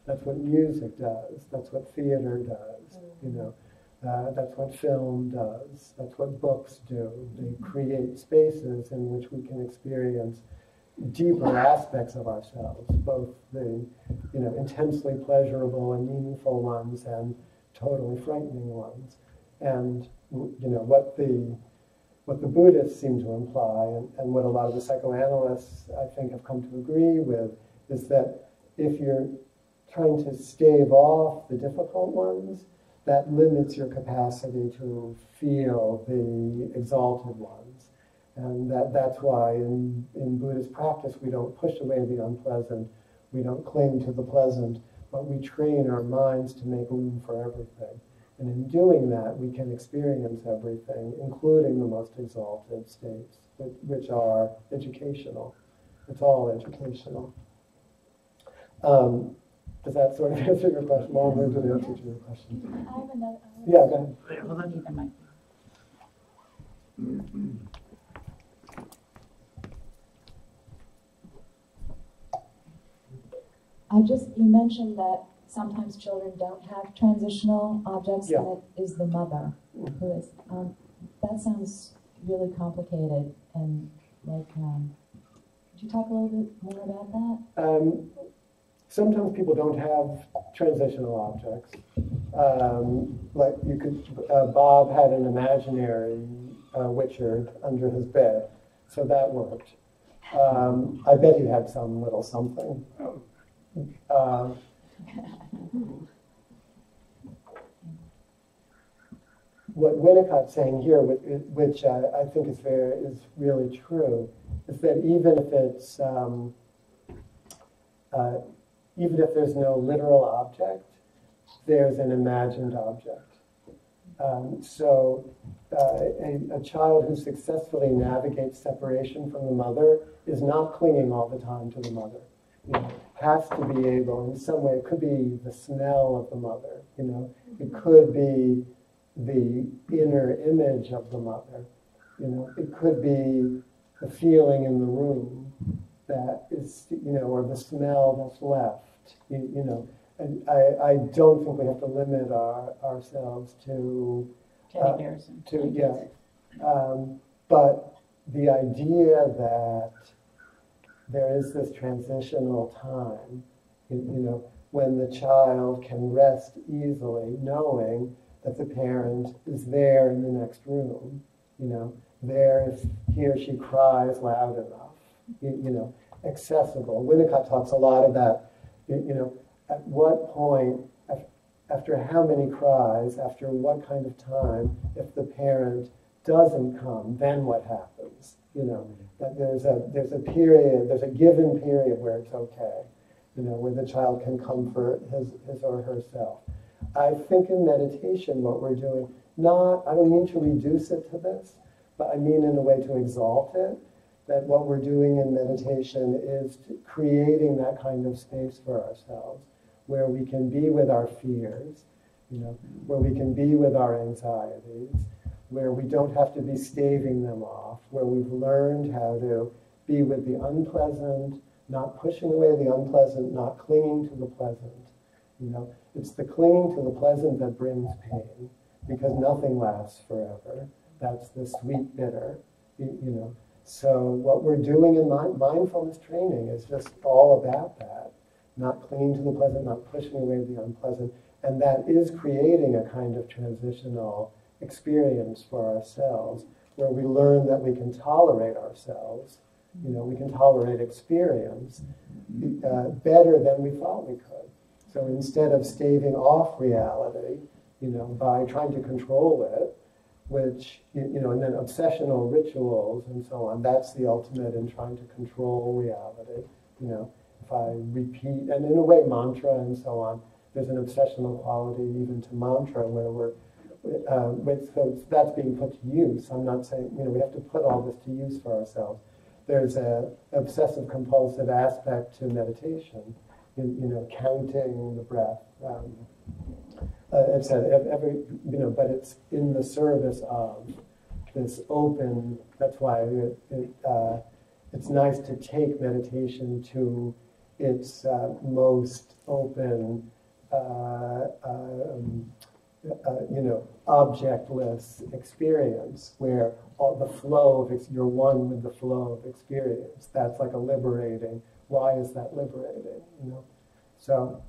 that's what music does. That's what theater does, you know. That's what film does. That's what books do. They create spaces in which we can experience deeper aspects of ourselves, both the, you know, intensely pleasurable and meaningful ones and totally frightening ones. And, you know, what the Buddhists seem to imply, and what a lot of the psychoanalysts, I think, have come to agree with, is that if you're trying to stave off the difficult ones, that limits your capacity to feel the exalted ones. And that's why in Buddhist practice, we don't push away the unpleasant, we don't cling to the pleasant, but we train our minds to make room for everything. And in doing that, we can experience everything, including the most exalted states, which are educational. It's all educational. Does that sort of answer your question? Longer than the answer to your question. I have another. Yeah, go ahead. You mentioned that sometimes children don't have transitional objects, yeah. And it is the mother who is. That sounds really complicated, and like, could you talk a little bit more about that? Sometimes people don't have transitional objects. Like you could, Bob had an imaginary Witcher under his bed, so that worked. I bet he had some little something. What Winnicott's saying here, which I think is really true, is that even if there's no literal object, there's an imagined object. So a child who successfully navigates separation from the mother is not clinging all the time to the mother. You know, has to be able, in some way, it could be the smell of the mother, you know, it could be the inner image of the mother, you know, it could be the feeling in the room that is, you know, or the smell that's left, you know. And I don't think we have to limit ourselves to teddy bears. But the idea that there is this transitional time, you know, when the child can rest easily, knowing that the parent is there in the next room, you know, there if he or she cries loud enough, you know, accessible. Winnicott talks a lot about, you know, at what point, after how many cries, after what kind of time, if the parent doesn't come, then what happens? You know, that there's a period, there's a given period where it's okay, you know, where the child can comfort his or herself. I think in meditation what we're doing, I don't mean to reduce it to this, but I mean in a way to exalt it, that what we're doing in meditation is creating that kind of space for ourselves, where we can be with our fears, you know, where we can be with our anxieties, where we don't have to be staving them off, where we've learned how to be with the unpleasant, not pushing away the unpleasant, not clinging to the pleasant. You know, it's the clinging to the pleasant that brings pain, because nothing lasts forever. That's the sweet bitter, you know. So what we're doing in mindfulness training is just all about that, not clinging to the pleasant, not pushing away the unpleasant, and that is creating a kind of transitional experience for ourselves, where we learn that we can tolerate ourselves, you know, we can tolerate experience better than we thought we could. So instead of staving off reality, you know, by trying to control it, which, you know, and then obsessional rituals and so on, that's the ultimate in trying to control reality. You know, if I repeat, and in a way mantra and so on, there's an obsessional quality even to mantra where we're, so that's being put to use. I'm not saying, you know, we have to put all this to use for ourselves. there's an obsessive-compulsive aspect to meditation, you know, counting the breath, but it's in the service of this open. That's why it's nice to take meditation to its most open, objectless experience, where all the flow of you're one with the flow of experience. That's like a liberating. Why is that liberating? You know, so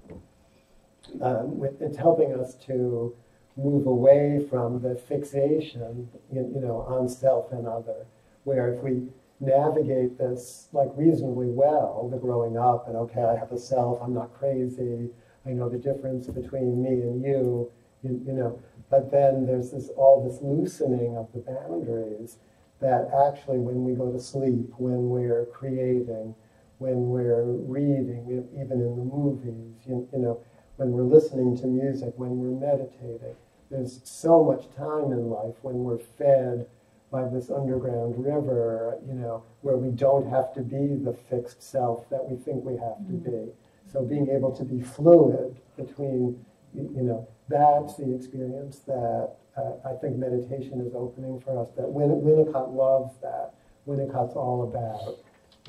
it's helping us to move away from the fixation, you know, on self and other. Where if we navigate this like reasonably well, the growing up and okay, I have a self. I'm not crazy. I know the difference between me and you. You know, but then there's all this loosening of the boundaries that actually when we go to sleep, when we're creating, when we're reading, even in the movies, you know, when we're listening to music, when we're meditating, there's so much time in life when we're fed by this underground river, you know, where we don't have to be the fixed self that we think we have to be. So being able to be fluid between, you know, that's the experience that I think meditation is opening for us. That Winnicott loves that. Winnicott's all about,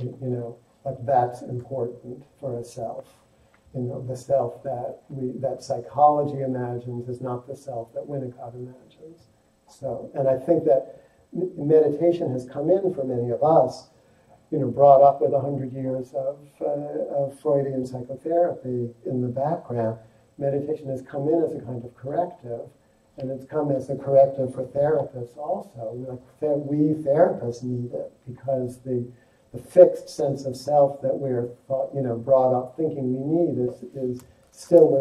you know, like that's important for a self. You know, the self that psychology imagines is not the self that Winnicott imagines. So, and I think that meditation has come in for many of us, you know, brought up with 100 years of Freudian psychotherapy in the background. Meditation has come in as a kind of corrective, and it's come as a corrective for therapists also. Like we therapists need it because the fixed sense of self that we're brought up thinking we need is still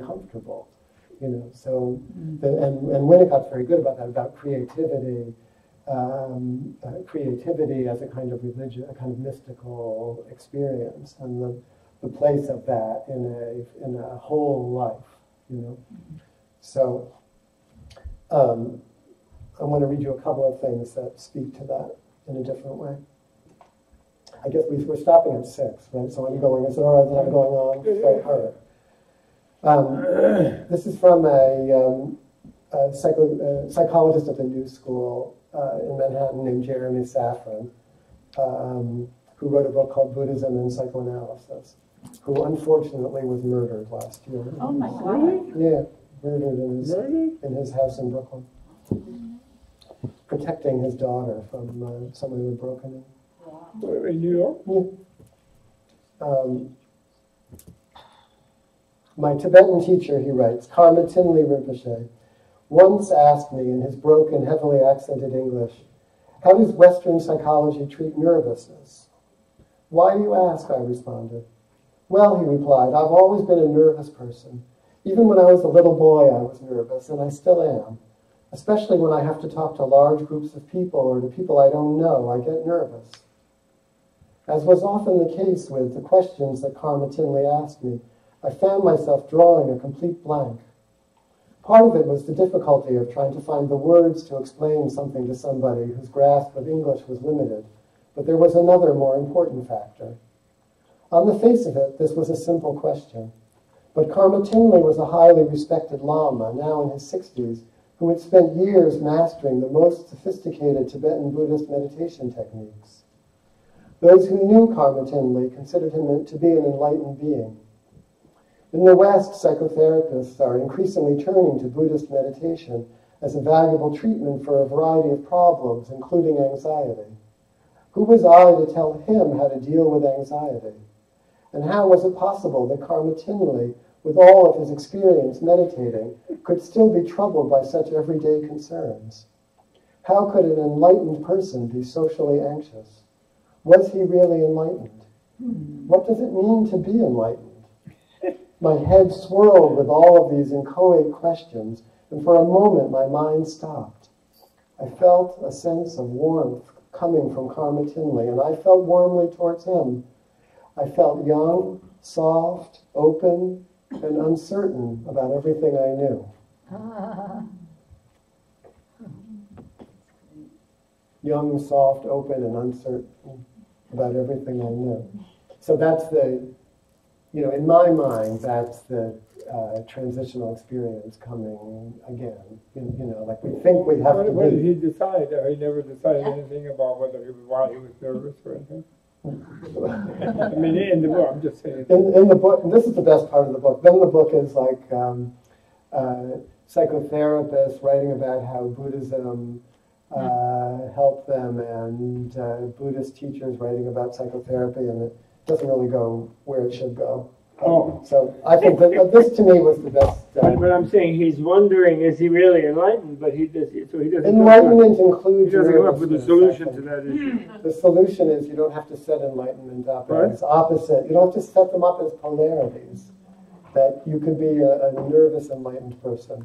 uncomfortable, you know. So and Winnicott's very good about that, about creativity, creativity as a kind of religion, a kind of mystical experience, and the place of that in a whole life, you know. So I want to read you a couple of things that speak to that in a different way. I guess we're stopping at 6, right? So I'm going. Is it all right that I'm going on? So, this is from a psychologist at the New School in Manhattan named Jeremy Safran, who wrote a book called Buddhism and Psychoanalysis, who unfortunately was murdered last year. Oh my God. Yeah, murdered in his house in Brooklyn, protecting his daughter from someone who had broken in. Wow. In New York? Yeah. My Tibetan teacher, he writes, Karma Tinley Rinpoche, once asked me in his broken, heavily accented English, how does Western psychology treat nervousness? Why do you ask? I responded. Well, he replied, I've always been a nervous person. Even when I was a little boy, I was nervous, and I still am. Especially when I have to talk to large groups of people or to people I don't know, I get nervous. As was often the case with the questions that Karma Tinley asked me, I found myself drawing a complete blank. Part of it was the difficulty of trying to find the words to explain something to somebody whose grasp of English was limited, but there was another more important factor. On the face of it, this was a simple question, but Karma Tinley was a highly respected Lama, now in his 60s, who had spent years mastering the most sophisticated Tibetan Buddhist meditation techniques. Those who knew Karma Tinley considered him to be an enlightened being. In the West, psychotherapists are increasingly turning to Buddhist meditation as a valuable treatment for a variety of problems, including anxiety. Who was I to tell him how to deal with anxiety? And how was it possible that Karma Tinley, with all of his experience meditating, could still be troubled by such everyday concerns? How could an enlightened person be socially anxious? Was he really enlightened? What does it mean to be enlightened? My head swirled with all of these inchoate questions, and for a moment my mind stopped. I felt a sense of warmth coming from Karma Tinley, and I felt warmly towards him. I felt young, soft, open, and uncertain about everything I knew. Young, soft, open, and uncertain. about everything I know. So that's the, you know, in my mind, that's the transitional experience coming again. You know, like we think we have to. What did he decide? He never decided anything about whether he was, why he was nervous or anything. I mean, in the book, I'm just saying. In the book, and this is the best part of the book. Then the book is like psychotherapists writing about how Buddhism helped them, and Buddhist teachers writing about psychotherapy, and it doesn't really go where it should go. Oh. So I think that this to me was the best. But I'm saying he's wondering, is he really enlightened? But he does. So he doesn't. Enlightenment includes. He doesn't come up with a solution to that issue. The solution is you don't have to set enlightenment up as opposite. You don't have to set them up as polarities. That you could be a nervous enlightened person,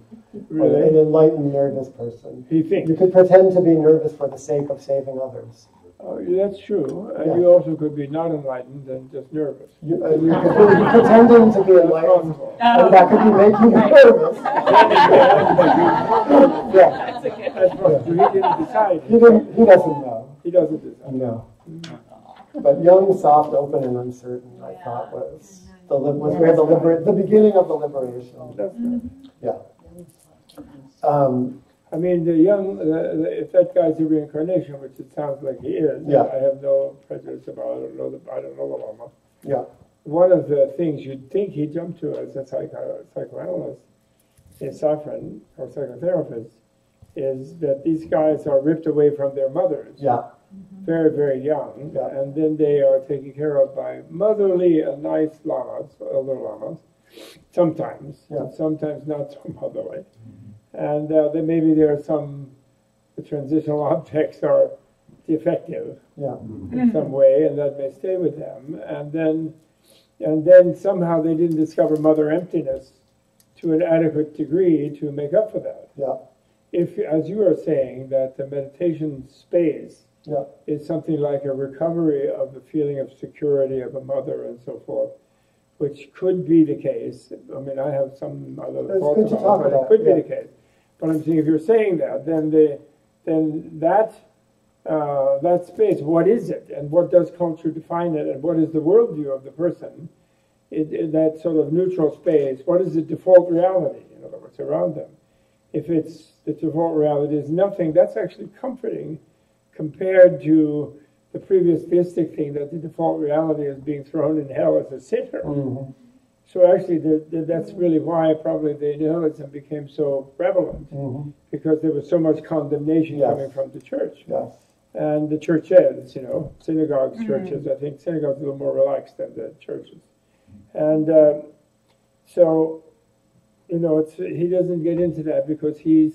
really? Or an enlightened nervous person. He thinks you could pretend to be nervous for the sake of saving others. Oh, that's true. Yeah. You also could be not enlightened and just nervous. You could be pretending to be enlightened, and that could be making you nervous. Yeah. That's right. So he didn't decide. He doesn't know. He doesn't decide. No. But young, soft, open, and uncertain, I thought, was the beginning of the liberation. Yeah. I mean, the young, if that guy's a reincarnation, which it sounds like he is, I have no prejudice about it, I don't know the Lama. Yeah. One of the things you'd think he jumped to as a psychoanalyst, a saffron, or psychotherapist, is that these guys are ripped away from their mothers. Yeah. Very, very young, and then they are taken care of by motherly and nice lamas, elder lamas, sometimes, sometimes not so motherly. And then maybe there are some transitional objects are defective in some way, and that may stay with them. And then somehow they didn't discover mother emptiness to an adequate degree to make up for that. Yeah. If, as you are saying, that the meditation space is something like a recovery of the feeling of security of a mother and so forth, which could be the case. I mean, I have some other thoughts about it, but it could be the case. But I'm saying, if you're saying that, then that space, what is it, and what does culture define it, and what is the worldview of the person? That sort of neutral space, what is the default reality, in other words, around them? If it's the default reality is nothing, that's actually comforting compared to the previous theistic thing that the default reality is being thrown in hell as a sinner. Mm-hmm. So actually, that's really why probably the nihilism became so prevalent, because there was so much condemnation coming from the church. Yes. And the churches, you know, synagogues, churches, I think synagogues are a little more relaxed than the churches. And so, you know, he doesn't get into that because he's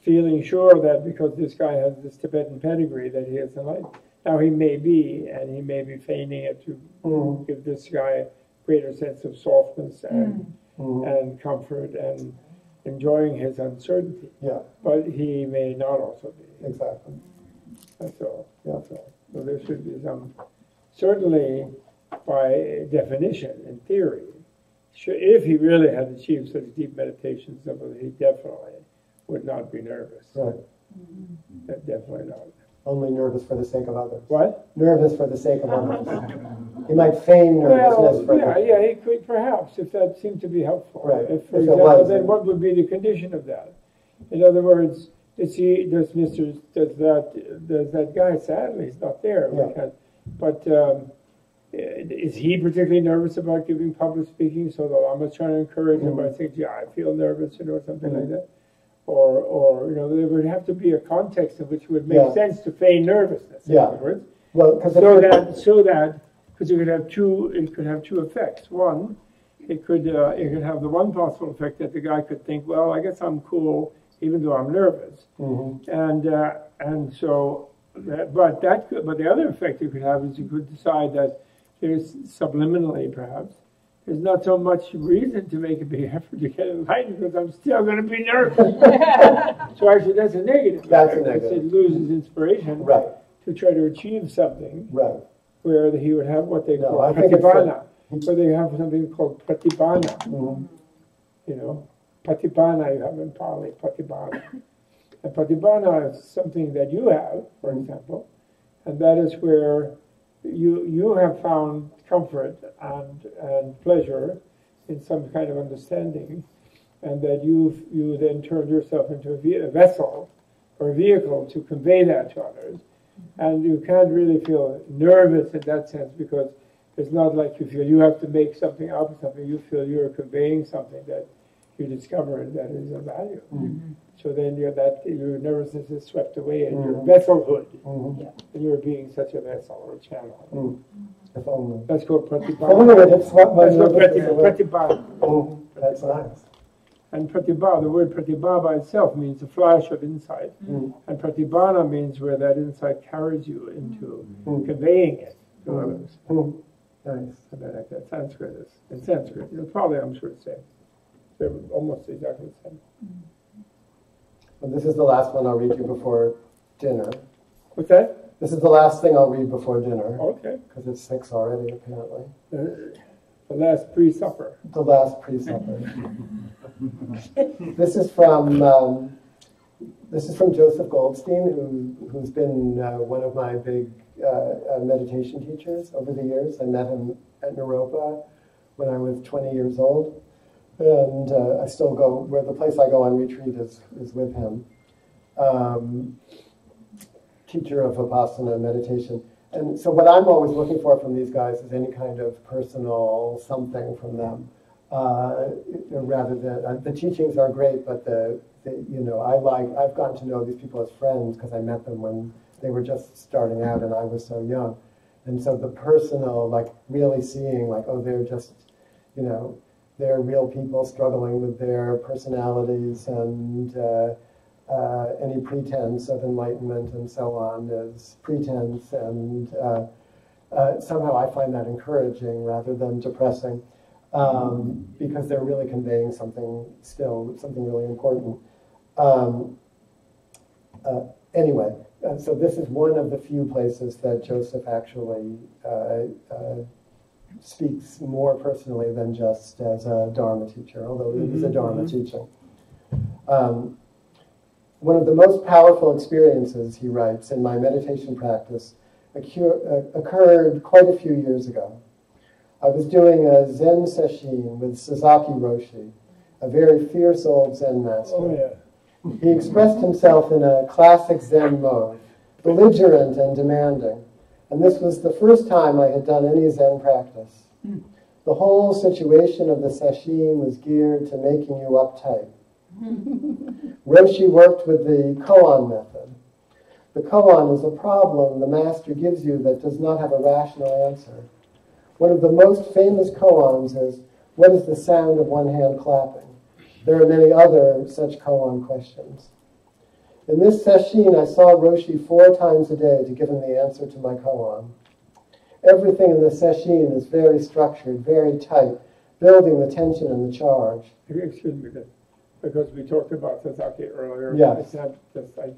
feeling sure that because this guy has this Tibetan pedigree that he is enlightened. Now he may be, and he may be feigning it to give this guy a greater sense of softness and comfort and enjoying his uncertainty. Yeah. But he may not also be. Exactly. That's all. Yeah. That's all. So there should be some, certainly by definition, in theory, if he really had achieved such deep meditation, he definitely would not be nervous. Right. Definitely not. Only nervous for the sake of others. What? Nervous for the sake of others. He might feign nervousness for others. Yeah, he could, perhaps, if that seemed to be helpful. Right. If, for example, then what would be the condition of that? In other words, does that guy, sadly, he's not there. Yeah. Is he particularly nervous about giving public speaking? So the Lama's trying to encourage him by saying, "Yeah, I feel nervous," you know, something like that. Or you know, there would have to be a context in which it would make sense to feign nervousness. Yeah. In other words, well, because it could have two effects. One, it could have the one possible effect that the guy could think, well, I guess I'm cool even though I'm nervous, but the other effect it could have is you could decide that there's subliminally perhaps. There's not so much reason to make a big effort to get enlightened because I'm still going to be nervous. So actually, that's a negative. That's a negative. It loses inspiration to try to achieve something where he would have what they call patibhana. So they have something called patibhana. You know, patibhana you have in Pali, patibhana. And patibhana is something that you have, for example, and that is where you have found comfort and pleasure in some kind of understanding, and that you then turned yourself into a vessel or a vehicle to convey that to others. And you can't really feel nervous in that sense, because it's not like you feel you have to make something out of something. You feel you're conveying something that you discovered that is of value. Mm-hmm. So then your nervousness is swept away and your vesselhood, and you're being such a vessel or a channel. If only. That's called pratibha. That's pratibha. That's nice. And pratibha, the word pratibha by itself means a flash of insight. And pratibhana means where that insight carries you into conveying it to others. Nice. Something like that. Sanskrit is. In Sanskrit, it's probably, I'm sure, the same. They're almost exactly the same. Well, this is the last one I'll read you before dinner. What's that? This is the last thing I'll read before dinner. Okay. Because it's 6 already, apparently. The last pre-supper. The last pre-supper. This is from Joseph Goldstein, who's been one of my big meditation teachers over the years. I met him at Naropa when I was 20 years old. And I still go, where the place I go on retreat is with him. Teacher of Vipassana meditation. And so what I'm always looking for from these guys is any kind of personal something from them. Rather than, the teachings are great, but I've gotten to know these people as friends because I met them when they were just starting out and I was so young. And so the personal, like really seeing like, oh, they're just, they're real people struggling with their personalities and any pretense of enlightenment and so on is pretense. And somehow I find that encouraging rather than depressing because they're really conveying something still, something really important. So this is one of the few places that Joseph actually speaks more personally than just as a Dharma teacher, although it is a Dharma teaching. One of the most powerful experiences, he writes, in my meditation practice occurred quite a few years ago. I was doing a Zen session with Sasaki Roshi, a very fierce old Zen master. Oh, yeah. He expressed himself in a classic Zen mode, belligerent and demanding. And this was the first time I had done any Zen practice. The whole situation of the sesshin was geared to making you uptight. Roshi worked with the koan method. The koan is a problem the master gives you that does not have a rational answer. One of the most famous koans is, what is the sound of one hand clapping? There are many other such koan questions. In this sesshin, I saw Roshi 4 times a day to give him the answer to my koan. Everything in the sesshin is very structured, very tight, building the tension and the charge. Excuse me, because we talked about Sasaki earlier. Yes. I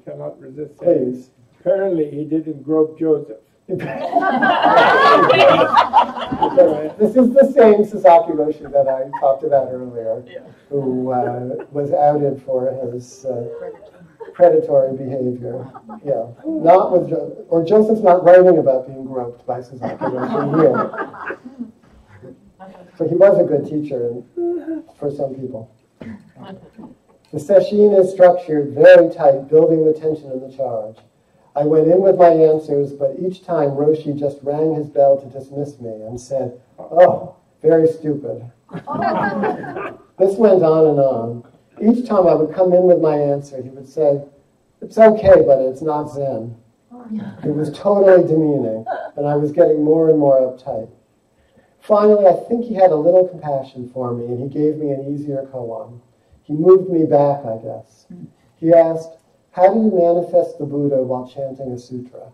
cannot resist saying. Please. Apparently, he didn't grope Joseph. This is the same Sasaki Roshi that I talked about earlier, who was outed for his... predatory behavior, Not with Joseph's not writing about being groped by Sasaki Roshi here. So he was a good teacher for some people. The sesshin is structured very tight, building the tension and the charge. I went in with my answers, but each time Roshi just rang his bell to dismiss me and said, "Oh, very stupid." This went on and on. Each time I would come in with my answer, he would say, "It's okay, but it's not Zen." It was totally demeaning, and I was getting more and more uptight. Finally, I think he had a little compassion for me, and he gave me an easier koan. He moved me back, I guess. He asked, "How do you manifest the Buddha while chanting a sutra?"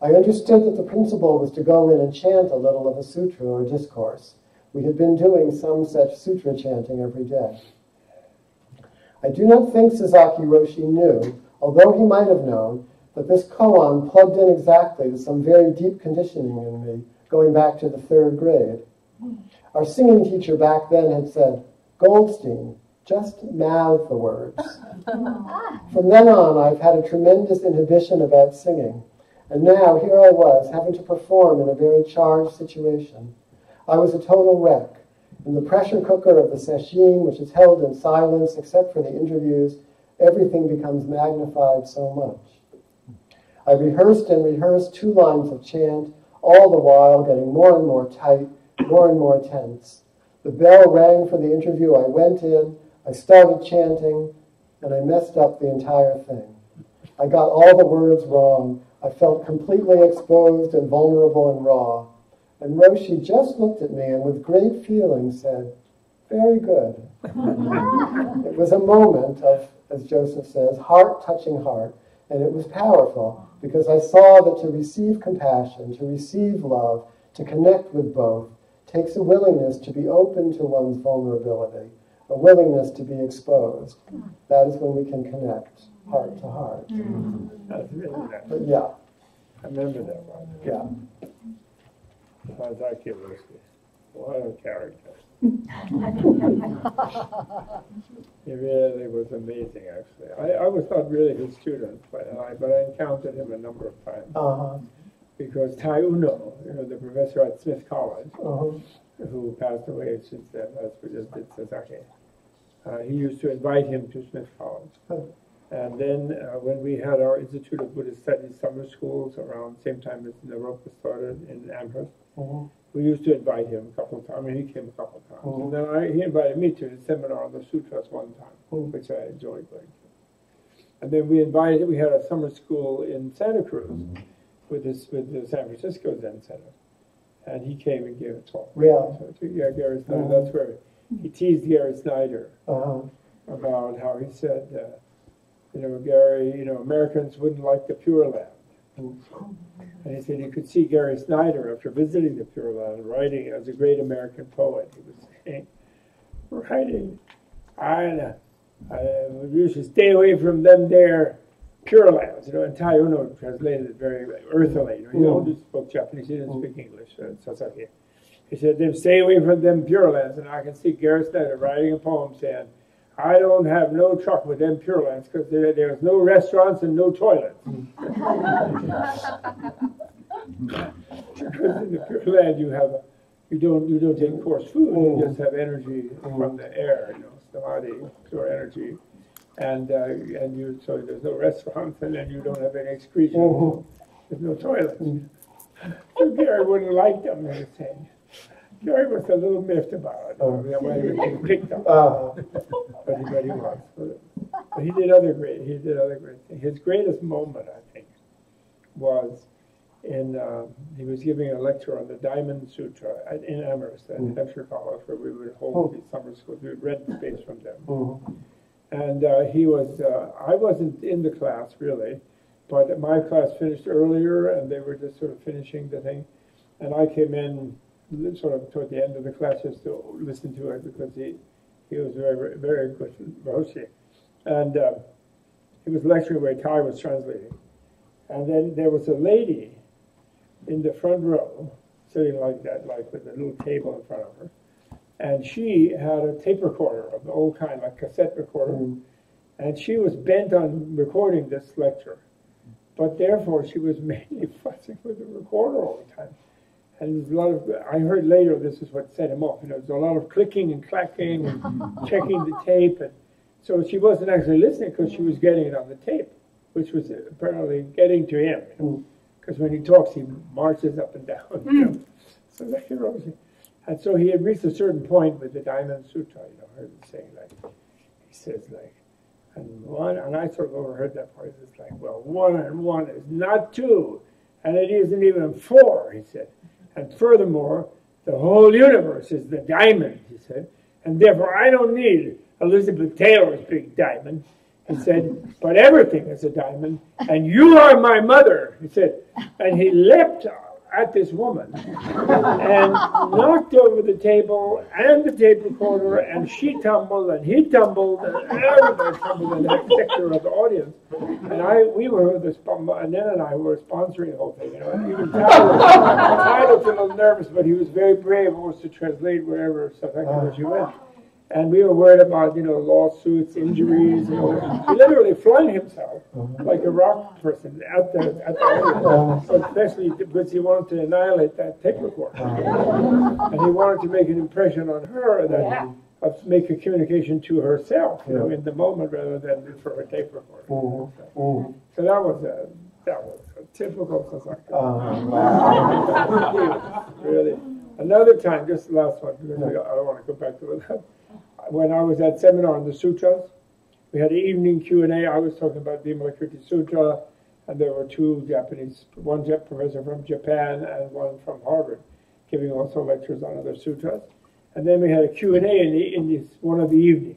I understood that the principle was to go in and chant a little of a sutra or discourse. We had been doing some such sutra chanting every day. I do not think Sasaki Roshi knew, although he might have known, that this koan plugged in exactly to some very deep conditioning in me, going back to the 3rd grade. Our singing teacher back then had said, "Goldstein, just mouth the words." From then on, I've had a tremendous inhibition about singing, And now, here I was, having to perform in a very charged situation. I was a total wreck. In the pressure cooker of the sesshin, which is held in silence except for the interviews, everything becomes magnified so much. I rehearsed and rehearsed two lines of chant, all the while getting more and more tight, more and more tense. The bell rang for the interview. I went in, I started chanting, and I messed up the entire thing. I got all the words wrong. I felt completely exposed and vulnerable and raw. And Roshi just looked at me and with great feeling said, "Very good." It was a moment of, as Joseph says, heart touching heart. And it was powerful because I saw that to receive compassion, to receive love, to connect with both, takes a willingness to be open to one's vulnerability, a willingness to be exposed. That is when we can connect heart to heart. That's really nice. But yeah. I remember that one. Yeah. Sasaki Roshi. What a character. He really was amazing, actually. I was not really his student, but I encountered him a number of times. Because Tai Uno, the professor at Smith College, who passed away since then, as we just did Sasaki, he used to invite him to Smith College. And then when we had our Institute of Buddhist Studies summer schools around the same time as Naropa started in Amherst, we used to invite him a couple of times. I mean, he came a couple of times. And then he invited me to his seminar on the sutras one time, which I enjoyed going to. And then we had a summer school in Santa Cruz with the San Francisco Zen Center. And he came and gave a talk. Yeah, Gary Snyder. That's where he teased Gary Snyder about how he said, Gary, Americans wouldn't like the Pure Land. And he said you could see Gary Snyder after visiting the Pure Land writing as a great American poet. He was saying, we should stay away from them there. Pure lands, and Tai Uno translated it very earthily. He only spoke Japanese, he didn't speak English, Sasaki. He said, "Then stay away from them Pure Lands." And I can see Gary Snyder writing a poem saying, "I don't have no truck with them Pure Lands because there's no restaurants and no toilets." Because in the Pure Land you don't take coarse food, you just have energy from the air, samadhi, pure energy. So there's no restaurants, and then you don't have any excretion. There's no toilets. So Gary wouldn't like them, he was saying. Gary was a little miffed about it. He picked up. But he was. But he did other great things. His greatest moment, I think, was he was giving a lecture on the Diamond Sutra in Amherst, at Hampshire College, where we would hold these summer schools. We would rent space from them. And I wasn't in the class really, but my class finished earlier and they were just sort of finishing the thing. And I came in sort of toward the end of the class just to listen to it because he was very, very good Roshi. And he was lecturing where Tai was translating. And then there was a lady in the front row, sitting like that, like with a little table in front of her. And she had a tape recorder of the old kind, like cassette recorder. And she was bent on recording this lecture. But therefore, she was mainly fussing with the recorder all the time. And there's a lot of, I heard later this is what set him off. There's a lot of clicking and clacking and checking the tape. And so she wasn't actually listening because she was getting it on the tape, which was apparently getting to him. Because when he talks, he marches up and down. So that he wrote it. And so he had reached a certain point with the Diamond Sutra, I heard him saying he says and I sort of overheard that part, it's like, well, 1 and 1 is not 2, and it isn't even 4, he said. And furthermore, the whole universe is the diamond, he said, and therefore I don't need Elizabeth Taylor's big diamond, he said, but everything is a diamond, and you are my mother, he said, and he leapt at this woman and knocked over the table and the tape recorder, and she tumbled and he tumbled and everybody tumbled in that sector of the audience. And Ned and I were sponsoring the whole thing, And even Tyler was a little nervous, but he was very brave, always to translate wherever Sasaki Roshi went. And we were worried about, you know, lawsuits, injuries. You know, he literally flung himself like a rock person at the especially because he wanted to annihilate that tape recorder, and he wanted to make an impression on her that make a communication to herself, you know, in the moment rather than for her tape recorder. So that was a typical Sasaki. Really. Another time, just the last one, because I don't want to go back to that. When I was at seminar on the sutras, we had an evening Q&A. I was talking about the Vipassana Sutra, and there were two Japanese, one professor from Japan and one from Harvard, giving also lectures on other sutras. And then we had a Q&A in one of the evenings.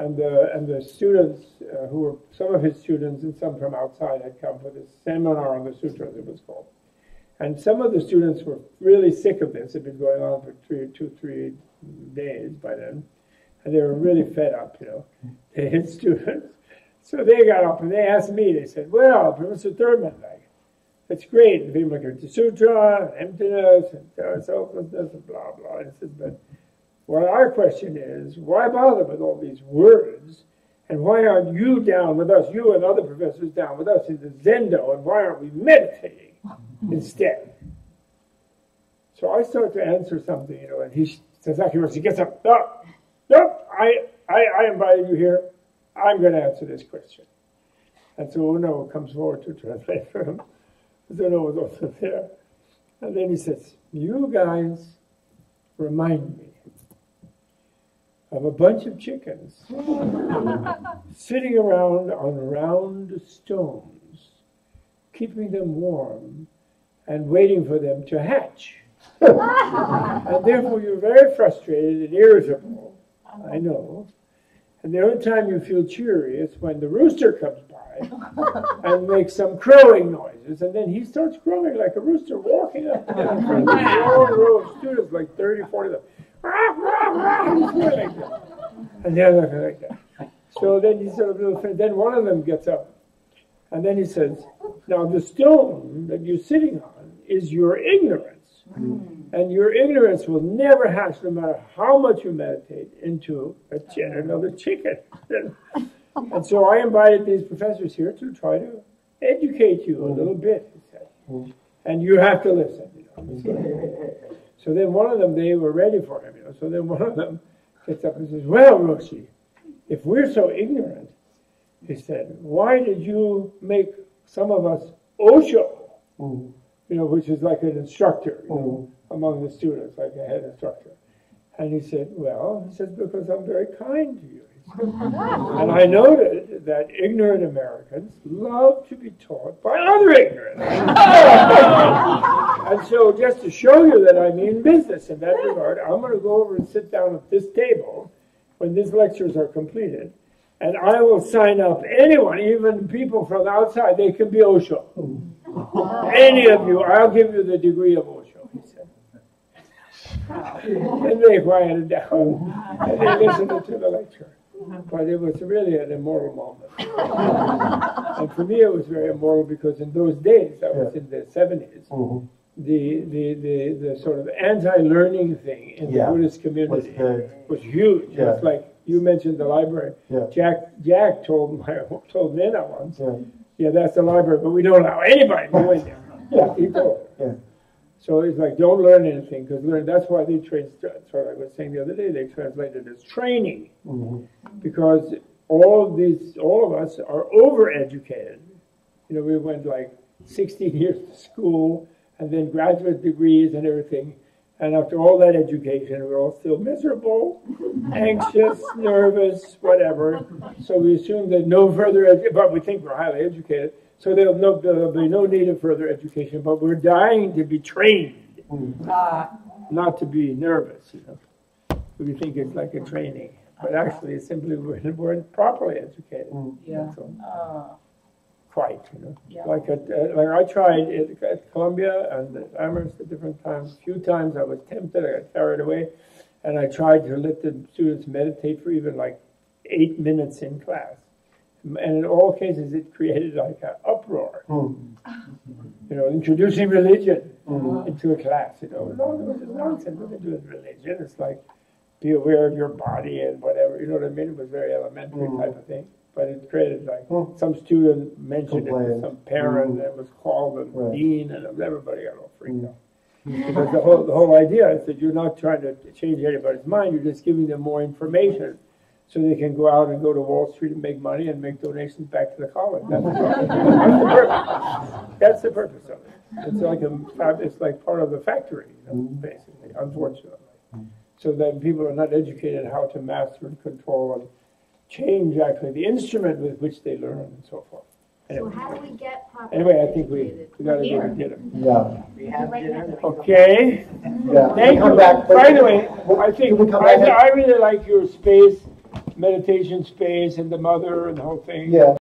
And the students, who were some of his students and some from outside, had come for this seminar on the sutras, it was called. And some of the students were really sick of this. It had been going on for two, 3 days by then. And they were really fed up, you know, his students. So they got up and they asked me, they said, well, Professor Thurman, that's great, the Vipassana Sutra, emptiness, and selflessness, and blah, blah. And I said, but well, our question is, why bother with all these words? And why aren't you down with us, you and other professors down with us in the Zendo, and why aren't we meditating instead? So I start to answer something, you know, and he Sasaki Roshi gets up, I invited you here, I'm going to answer this question. And so Ono comes forward to translate for him, because Ono was also there. And then he says, you guys remind me of a bunch of chickens sitting around on round stones, keeping them warm and waiting for them to hatch. And therefore you're very frustrated and irritable, I know. And the only time you feel cheery is when the rooster comes by and makes some crowing noises, and then he starts crowing like a rooster, walking up in front of a long row of students, like 30, 40 of them. And the other like that. So then he sort of, then one of them gets up, and then he says, "Now the stone that you're sitting on is your ignorance, and your ignorance will never hatch, no matter how much you meditate, into another chicken." And so I invited these professors here to try to educate you a little bit, he said, and you have to listen. You know? So then one of them, they were ready for him, you know. So then one of them gets up and says, well, Roshi, if we're so ignorant, he said, why did you make some of us Osho? You know, which is like an instructor, you know, among the students, like a head instructor. And he said, well, he says, because I'm very kind to you. And I noted that ignorant Americans love to be taught by other ignorant. And so just to show you that I mean business in that regard, I'm going to go over and sit down at this table when these lectures are completed, and I will sign up anyone, even people from outside, they can be Osho. Any of you, I'll give you the degree of Osho, he said. And they quieted down, and they listened to the lecture. But it was really an immoral moment. And for me it was very immoral because in those days, that was in the 70s, the sort of anti-learning thing in the Buddhist community was huge. Yeah. It's like, you mentioned the library. Yeah. Jack told Nina once, that's the library, but we don't allow anybody to go in there. So it's like, don't learn anything, because that's why they I was saying the other day, they translated as training, because all of us are overeducated. You know, we went like 16 years to school, and then graduate degrees and everything, and after all that education, we're all still miserable, anxious, nervous, whatever. So we assume that no further education, but we think we're highly educated. So there'll be no need of further education, but we're dying to be trained, not to be nervous. You know, we think it's like a training, but actually, it's simply we weren't properly educated. Quite, you know. Like I tried at Columbia and at Amherst at different times. A few times I was tempted, I got carried away, and I tried to let the students meditate for even like 8 minutes in class. And in all cases, it created like an uproar. You know, introducing religion into a class. You know, no, this is nonsense. Nothing to do with religion. It's like beware of your body and whatever, you know what I mean? It was very elementary type of thing. But it created, like, some student mentioned it, some parent that was called, and dean, and everybody got all freaked out. Because the whole idea is that you're not trying to change anybody's mind, you're just giving them more information so they can go out and go to Wall Street and make money and make donations back to the college. That's the purpose. That's the purpose of it. It's like part of the factory, you know, basically, unfortunately. So that people are not educated how to master and control and change actually the instrument with which they learn and so forth. Anyway. So how do we get proper? Anyway, I think we got to go to dinner. Yeah. We have dinner. Okay. Yeah. Thank you. By the way, I think I really like your meditation space, and the mother and the whole thing. Yeah.